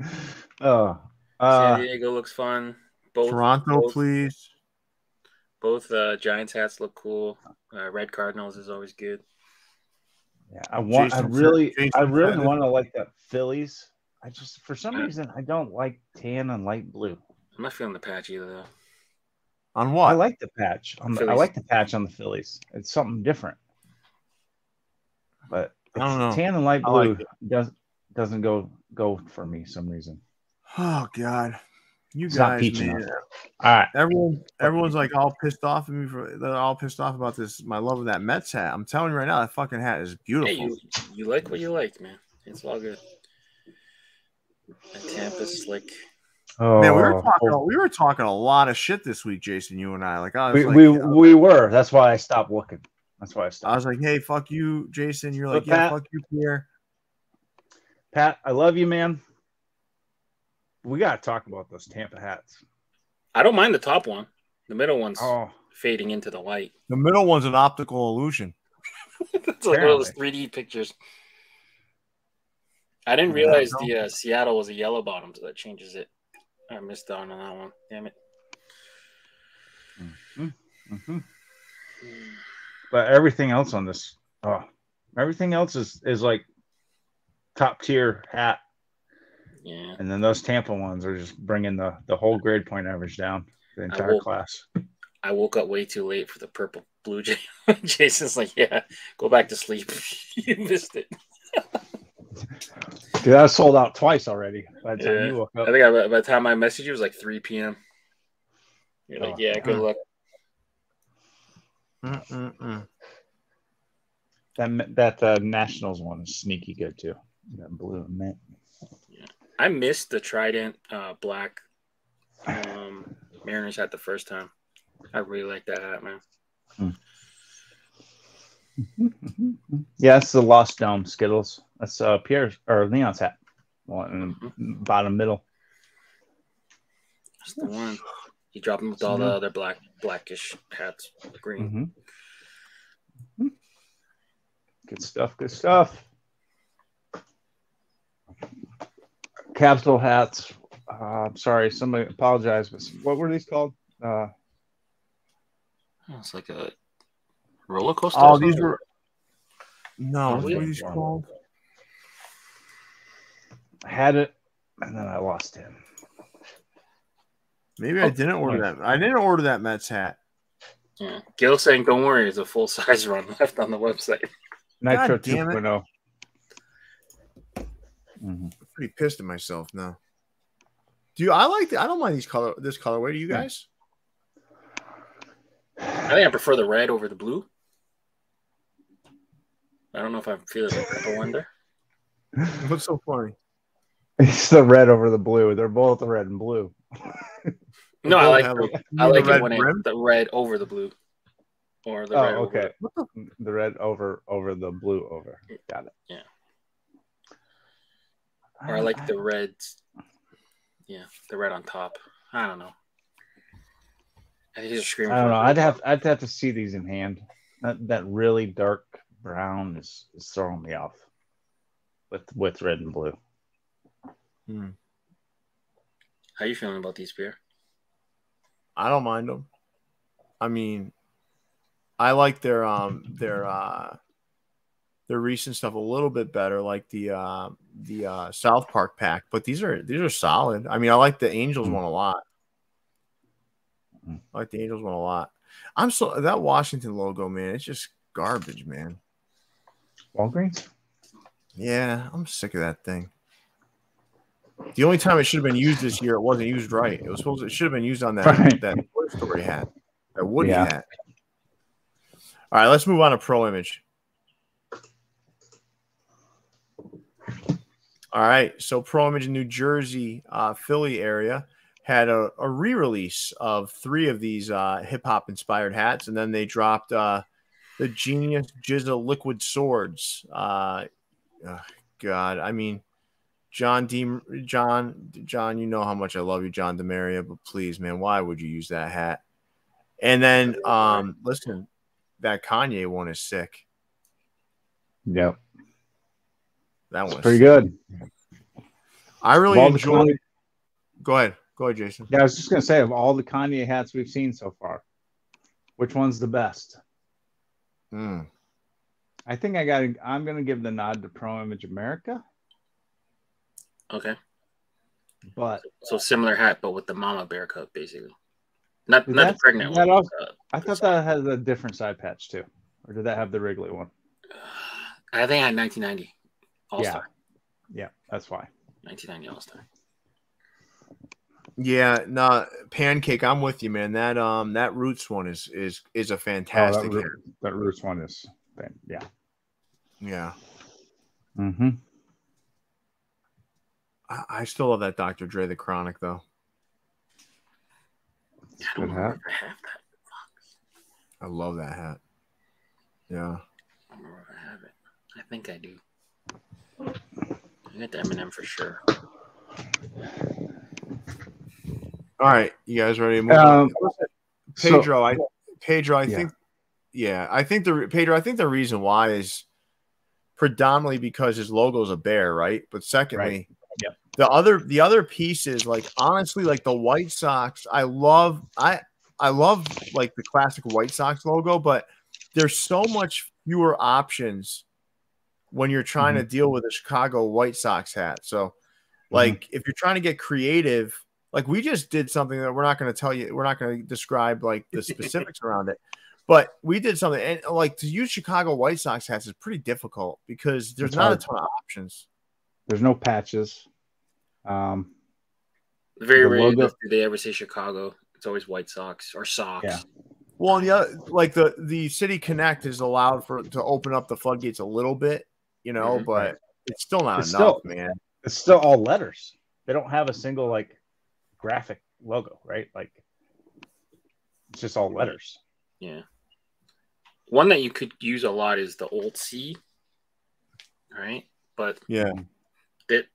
chat. Oh, San Diego looks fun. Toronto, please. Both Giants hats look cool. Red Cardinals is always good. Yeah, I really want to like that Phillies. I just, for some reason, I don't like tan and light blue. I'm not feeling the patch either, though. On what? I like the patch. I like the patch on the Phillies. It's something different. But I don't know. Tan and light blue like doesn't go for me for some reason. Oh God, you guys, man! All right, everyone's like all pissed off at me for they're all pissed off about this. My love of that Mets hat. I'm telling you right now, that fucking hat is beautiful. Hey, you like what you like, man. It's all good. And Tampa's slick. Oh man, we were talking a lot of shit this week, Jason. You and I, like, we were. That's why I stopped looking. That's why I stopped. I was like, "Hey, fuck you, Jason." You're like, "Yeah, Pat, fuck you, Pierre." Pat, I love you, man. We gotta talk about those Tampa hats. I don't mind the top one. The middle one's fading into the light. The middle one's an optical illusion. It's like one of those 3D pictures. I didn't realize the Seattle was a yellow bottom, so that changes it. I missed out on that one. Damn it. But everything else on this, everything else is like top tier hat. Yeah. And then those Tampa ones are just bringing the whole grade point average down, the entire class. I woke up way too late for the purple Blue Jay. Jason's like, yeah, go back to sleep. You missed it. Dude, I was sold out twice already. By the time you woke up. I think by the time I messaged you, it was like 3 p.m. You're like, yeah, good luck. That Nationals one is sneaky good too. That blue and mint. Yeah, I missed the Trident black Mariners hat the first time. I really like that hat, man. Yeah, that's the Lost Dome Skittles. That's Pierre's or Leon's hat. One in the bottom middle. That's the one. He dropped them with all the other blackish hats, green. Good stuff. Good stuff. Capsule hats. I'm sorry, somebody apologize, but what were these called? It's like a roller coaster. Oh, these were. No, what were these called? I had it, and then I lost it. Maybe I didn't order that. I didn't order that Mets hat. Yeah. Gil saying, don't worry, there's a full size run left on the website. Nitro 2.0. I'm pretty pissed at myself now. I don't mind this colorway. Do you guys? I think I prefer the red over the blue. I don't know if I'm feeling like purple under. What's so funny? It's the red over the blue. They're both red and blue. No, I like it when it's the red over the blue, or the red okay, over the red over the blue over. Got it. Yeah. Or I like the red. Yeah, the red on top. I don't know. I think he's screaming. I don't know. I'd have to see these in hand. That really dark brown is throwing me off. With red and blue. How you feeling about these, Pierre? I don't mind them. I mean, I like their recent stuff a little bit better, like the South Park pack. But these are solid. I mean, I like the Angels one a lot. I'm so that Washington logo, man. It's just garbage, man. Walgreens. Yeah, I'm sick of that thing. The only time it should have been used this year, it wasn't used right. It should have been used on that Toy Story hat. A wooden hat. All right, let's move on to Pro Image. All right, so Pro Image in New Jersey, Philly area had a re-release of three of these hip-hop inspired hats, and then they dropped the Genius Jizza Liquid Swords. God, I mean, John, you know how much I love you, John DeMaria, but please, man, why would you use that hat? And then, listen, that Kanye one is sick. Yep. That one's pretty good. I really enjoyed. Go ahead, Jason. Yeah, I was just gonna say, of all the Kanye hats we've seen so far, which one's the best? I think I'm gonna give the nod to Pro Image America. Okay. But so similar hat, but with the mama bear cup, basically. Not the pregnant one. Also, I thought that had a different side patch too, or did that have the Wrigley one? I think I had 1990. All-Star. Yeah, that's why. 1990 All-Star. Yeah, no, Pancake, I'm with you, man. That that Roots one is a fantastic hat. That Roots one is, yeah. Yeah. Mm-hmm. I still love that Dr. Dre The Chronic, though. I don't remember if I have that. I love that hat. Yeah. I don't remember if I have it. I think I do. I get the M&M for sure. All right, you guys ready to move on? Pedro, I think the reason why is predominantly because his logo is a bear, right? But secondly, the other piece is, like, honestly, like the White Sox. I love like the classic White Sox logo, but there's so much fewer options when you're trying to deal with a Chicago White Sox hat. So, like, if you're trying to get creative, like we just did something that we're not going to tell you, we're not going to describe like the specifics around it, but we did something, and like to use Chicago White Sox hats is pretty difficult because there's not a ton of options. There's no patches. Very rarely do they ever say Chicago. It's always White Sox or Sox. Yeah. Well, and the other, like the City Connect is allowed to open up the floodgates a little bit. You know, but it's still not enough, man. It's still all letters. They don't have a single like graphic logo, right? Like it's just all letters. Yeah. One that you could use a lot is the old C, right? But yeah, that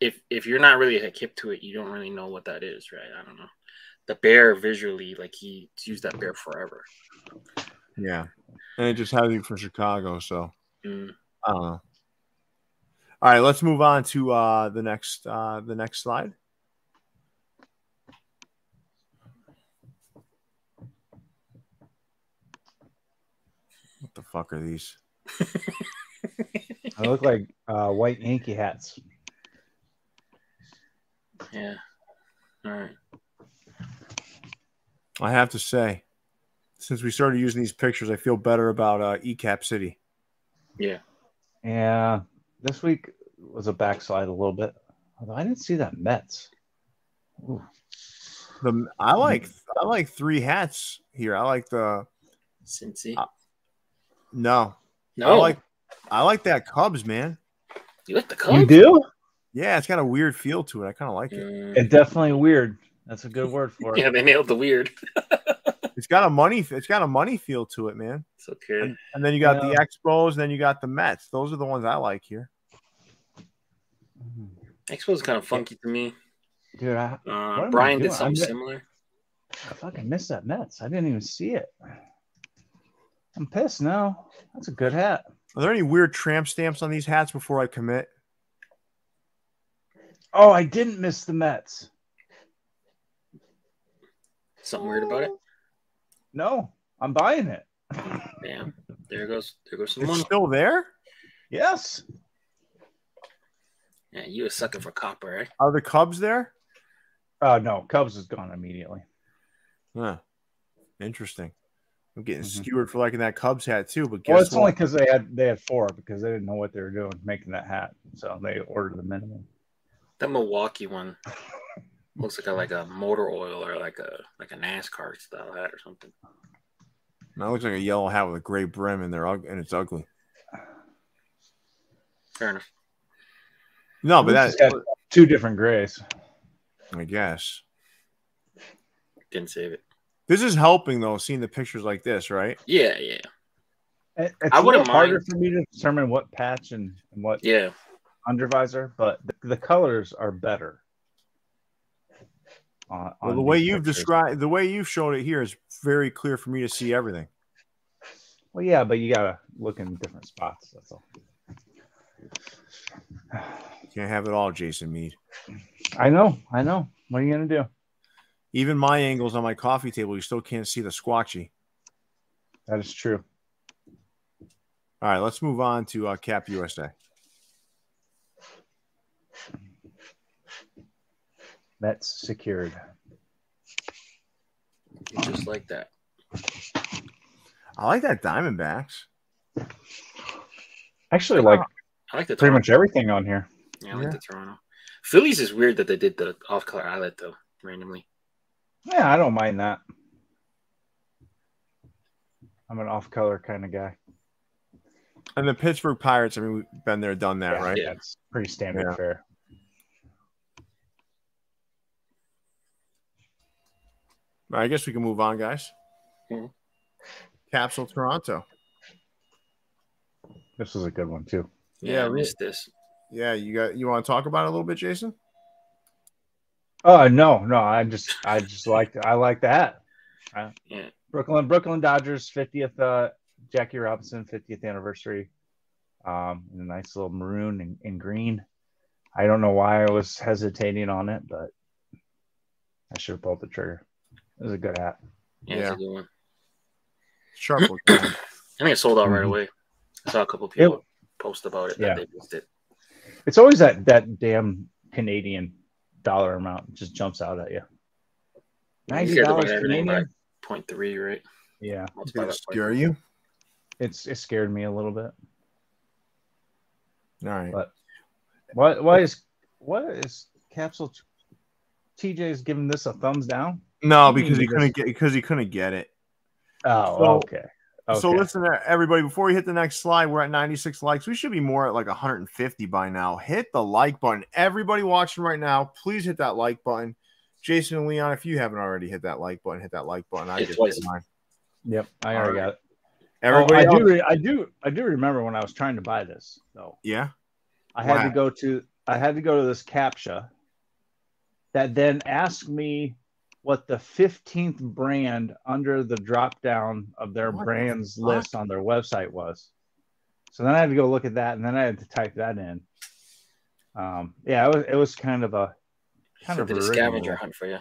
if you're not really hip to it, you don't really know what that is, right? I don't know. The bear visually, like he used that bear forever. Yeah, and it just has you from Chicago, so I don't know. All right, let's move on to the next slide. What the fuck are these? I look like white Yankee hats. Yeah. All right. I have to say, since we started using these pictures, I feel better about ECAP City. Yeah. Yeah. This week was a backslide a little bit. Although I didn't see that Mets. Ooh. I like three hats here. I like the Cincy. No. I like that Cubs, man. You like the Cubs? You do? Yeah, it's got a weird feel to it. I kind of like it. It's definitely weird. That's a good word for it. Yeah, they nailed the weird. It's got a money feel to it, man. It's okay. And then you got the Expos, and then you got the Mets. Those are the ones I like here. Expos kind of funky to me. Dude, Brian did something similar. I fucking missed that Mets. I didn't even see it. I'm pissed now. That's a good hat. Are there any weird tramp stamps on these hats before I commit? Oh, I didn't miss the Mets. Something weird about it? No, I'm buying it. Damn. There goes some money. It's still there? Yes. Yeah, you a sucker for copper, right? Are the Cubs there? No, Cubs is gone immediately. Huh. Interesting. I'm getting skewered for liking that Cubs hat too, but guess it's what? Only because they had four because they didn't know what they were doing making that hat. So they ordered the minimum. The Milwaukee one. Looks like a motor oil or like a NASCAR style hat or something. That looks like a yellow hat with a gray brim, and it's ugly. Fair enough. No, but that's two different grays, I guess. Didn't save it. This is helping though, seeing the pictures like this, right? Yeah, yeah. It's harder for me to determine what patch and what undervisor, but the colors are better. Well, the way you've described, the way you've shown it here is very clear for me to see everything. Well, yeah, but you gotta look in different spots. That's all. Can't have it all, Jason Mead. I know. What are you gonna do? Even my angles on my coffee table, you still can't see the squatchy. That is true. All right, let's move on to Cap USA. That's secured. Just like that. I like that Diamondbacks. Actually, I like the pretty much everything on here. Yeah, I like the Toronto. Phillies is weird that they did the off-color eyelet, though, randomly. Yeah, I don't mind that. I'm an off-color kind of guy. And the Pittsburgh Pirates, I mean, we've been there, done that, right? Yeah, it's pretty standard fare. I guess we can move on, guys. Mm-hmm. Capsule Toronto. This is a good one too. Yeah, I missed this. Yeah, you want to talk about it a little bit, Jason? No. I just like that. Yeah. Brooklyn Dodgers 50th Jackie Robinson 50th anniversary. In a nice little maroon and green. I don't know why I was hesitating on it, but I should have pulled the trigger. It was a good hat. Yeah, it's a good one. Sharp look. I think it sold out right away. I saw a couple of people post about it. Yeah. That they missed it. It's always that damn Canadian dollar amount just jumps out at you. $90 Canadian, 0.3, right? Yeah. Did it scare you? It scared me a little bit. All right. But why is Capsule TJ's giving this a thumbs down? No, because he couldn't get it. Oh, so, okay. So listen, everybody, before we hit the next slide, we're at 96 likes. We should be more at like 150 by now. Hit the like button. Everybody watching right now, please hit that like button. Jason and Leon, if you haven't already hit that like button, hit that like button. I just hit mine. Yep, I already got it. Everybody, I do remember when I was trying to buy this though. Yeah, I had to go to this CAPTCHA that then asked me what the 15th brand under the drop down of their brands list on their website was. So then I had to go look at that, and then I had to type that in. It was kind of a scavenger hunt for you.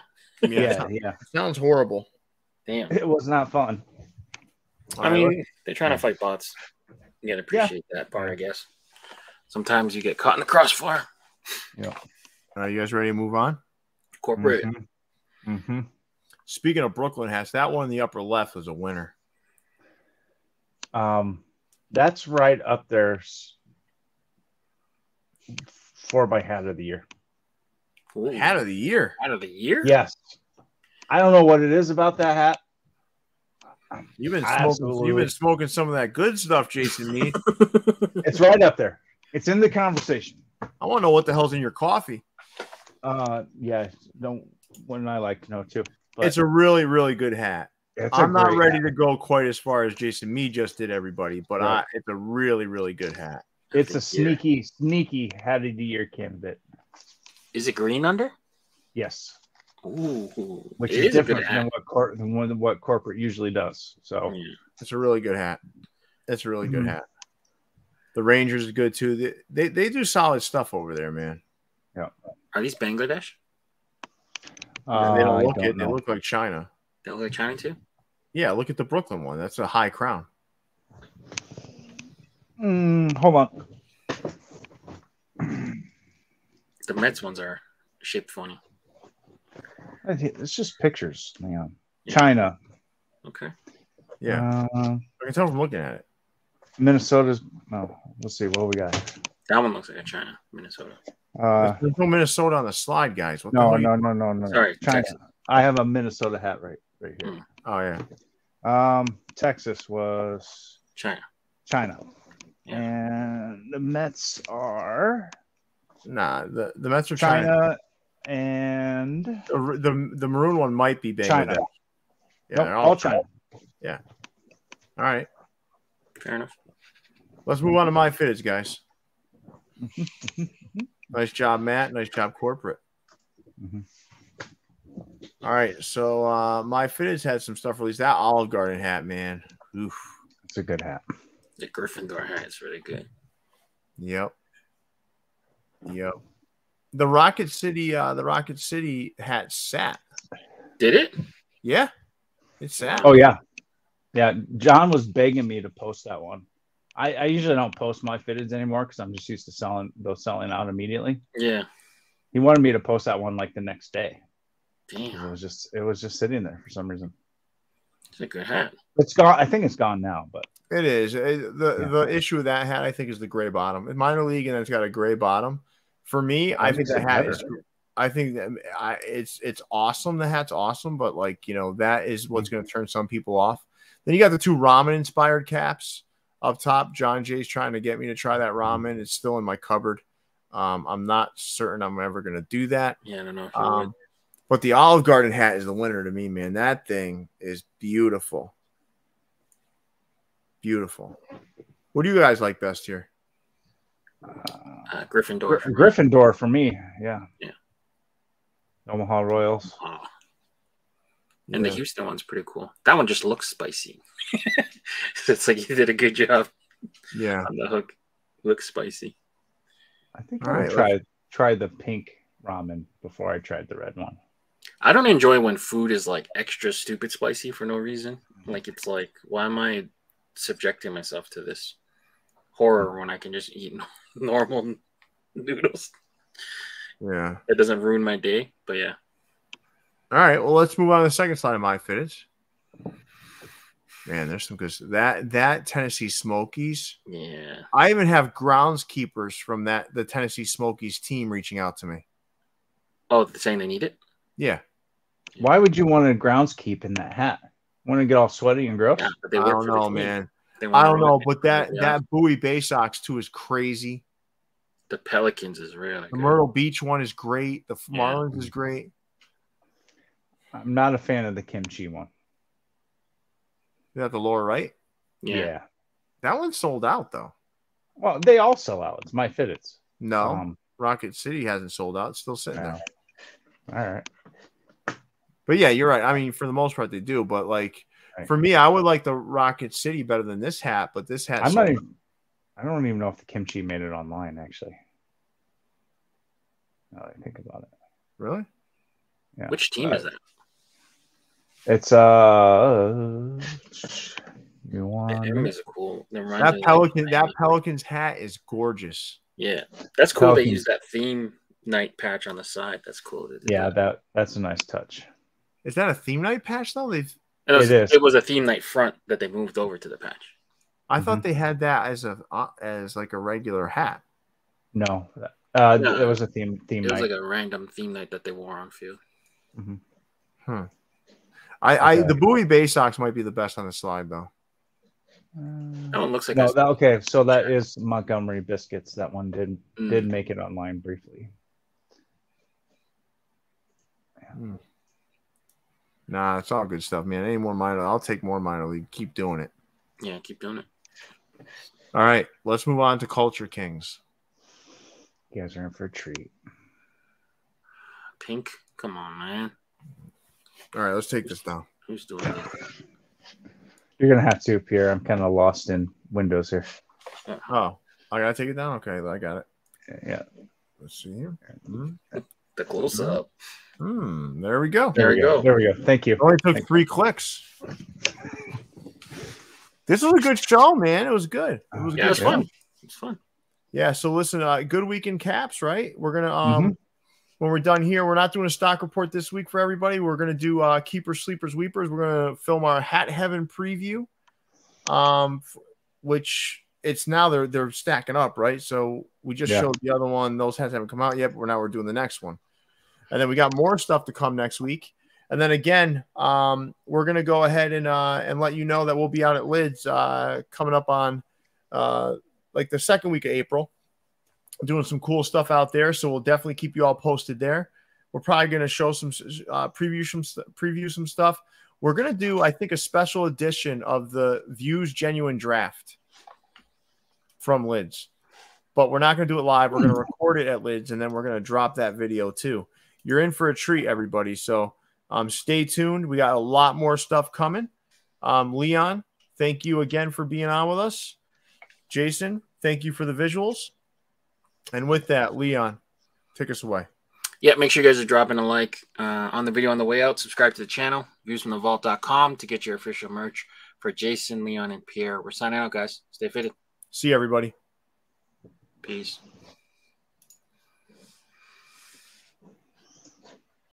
Yeah. Sounds horrible. Damn, it was not fun. I mean, they're trying to fight bots. You gotta appreciate that part, I guess. Sometimes you get caught in the crossfire. Yeah. Are you guys ready to move on? Corporate. Mm-hmm. Mm-hmm. Speaking of Brooklyn hats, that one in the upper left was a winner. That's right up there for my hat of the year. Ooh. Hat of the year? Hat of the year? Yes. I don't know what it is about that hat. You've been smoking some of that good stuff, Jason Mead. It's right up there. It's in the conversation. I want to know what the hell's in your coffee. Wouldn't I like to know too? But it's a really, really good hat. I'm not ready to go quite as far as Jason Mead just did, everybody, but it's a really, really good hat. It's a sneaky hat of the year candidate. Is it green under? Yes. Ooh, which is different than what corporate usually does. So it's a really good hat. It's a really good hat. The Rangers is good too. They do solid stuff over there, man. Yeah. Are these Bangladesh? They don't look it. They look like China. They look like China too? Yeah, look at the Brooklyn one. That's a high crown. Hold on. The Mets ones are shaped funny. It's just pictures, man. Yeah. China. Okay. Yeah. I can tell from looking at it. Minnesota's. No, let's see what we got. That one looks like a China, Minnesota. There's no Minnesota on the slide, guys. What no. Sorry, Texas. I have a Minnesota hat right here. Oh yeah. Texas was China. Yeah. And the Mets are the Mets are China. And the maroon one might be big. China. Yeah, nope, all China. Yeah. All right. Fair enough. Let's move on to MyFitted, guys. Nice job, Matt. Nice job, corporate. All right. So MyFitted's had some stuff released. That Olive Garden hat, man. Oof. It's a good hat. The Gryffindor hat is really good. Yep. Yep. The Rocket City hat sat. Did it? Yeah. It sat. Oh yeah. Yeah. John was begging me to post that one. I usually don't post my fitteds anymore because I'm just used to selling out immediately. Yeah. He wanted me to post that one like the next day. Damn. It was just sitting there for some reason. It's a good hat. It's gone. I think it's gone now, but it is. The issue with that hat, I think, is the gray bottom. In minor league, and it's got a gray bottom. For me, I think the hat is. I think that it's awesome. The hat's awesome, but that is what's going to turn some people off. Then you got the two ramen-inspired caps up top. John Jay's trying to get me to try that ramen. It's still in my cupboard. I'm not certain I'm ever going to do that. Yeah, I don't know. But the Olive Garden hat is the winner to me, man. That thing is beautiful. Beautiful. What do you guys like best here? Gryffindor. Gryffindor for me. Yeah. Yeah. Omaha Royals. Omaha. And the Houston one's pretty cool. That one just looks spicy. It's like you did a good job. Yeah. On the hook. Looks spicy. I think I would try the pink ramen before I tried the red one. I don't enjoy when food is like extra stupid spicy for no reason. Like it's like, why am I subjecting myself to this horror when I can just eat normal noodles? Yeah. It doesn't ruin my day, but yeah. All right, well, let's move on to the second slide of MyFitted. Man, there's some good stuff. That Tennessee Smokies. Yeah. I even have groundskeepers from the Tennessee Smokies team reaching out to me. Oh, they're saying they need it? Yeah. Why would you want to groundskeep in that hat? Want to get all sweaty and gross? Yeah, but I don't know, man. I don't know, but that Bowie Bay Sox too is crazy. The Pelicans is really good. The Myrtle Beach one is great. The Marlins is great. I'm not a fan of the kimchi one. Is that the lower right? Yeah. That one sold out, though. Well, they all sell out. It's MyFitteds. No. Rocket City hasn't sold out. It's still sitting there. All right. But, yeah, you're right. I mean, for the most part, they do. But, for me, I would like the Rocket City better than this hat. But this hat I don't even know if the kimchi made it online, actually. Now that I think about it. Really? Yeah. Which team is that? It's you want cool. That Pelicans hat is gorgeous. Yeah, that's cool. Pelicans. They use that theme night patch on the side. That's cool. Yeah, that's a nice touch. Is that a theme night patch though? It was a theme night front that they moved over to the patch. I thought they had that as a regular hat. No, no, it was a theme. It was night. Like a random theme night that they wore on field. Mm-hmm. Huh. The Bowie Bay Sox might be the best on the slide, though. That one looks like so that is Montgomery Biscuits. That one did make it online briefly. Yeah. Nah, it's all good stuff, man. Any more minor? I'll take more minor league. Keep doing it. Yeah, keep doing it. All right, let's move on to Culture Kings. You guys are in for a treat. Pink, come on, man. All right, let's take this down. Who's doing that? You're going to have to, Pierre. I'm kind of lost in Windows here. Oh, I got to take it down? Okay, I got it. Yeah. Let's see here. The close-up. There we go. There we go. There we go. Thank you. It only took three clicks. This was a good show, man. It was good. It was good. It was fun. It's fun. Yeah, so listen, good weekend caps, right? We're going to when we're done here, we're not doing a stock report this week for everybody. We're going to do Keepers, Sleepers, Weepers. We're going to film our Hat Heaven preview, which it's now they're stacking up, right? So we just showed the other one. Those hats haven't come out yet, but we're doing the next one. And then we got more stuff to come next week. And then again, we're going to go ahead and let you know that we'll be out at Lids coming up on like the second week of April, doing some cool stuff out there. So we'll definitely keep you all posted there. We're probably going to show some preview some stuff. We're going to do, I think, a special edition of the Views Genuine Draft from Lids. But we're not going to do it live. We're going to record it at Lids, and then we're going to drop that video too. You're in for a treat, everybody. So stay tuned. We got a lot more stuff coming. Leon, thank you again for being on with us. Jason, thank you for the visuals. And with that, Leon, take us away. Yeah, make sure you guys are dropping a like on the video on the way out. Subscribe to the channel, viewsfromthevault.com, to get your official merch for Jason, Leon, and Pierre. We're signing out, guys. Stay fitted. See you, everybody. Peace.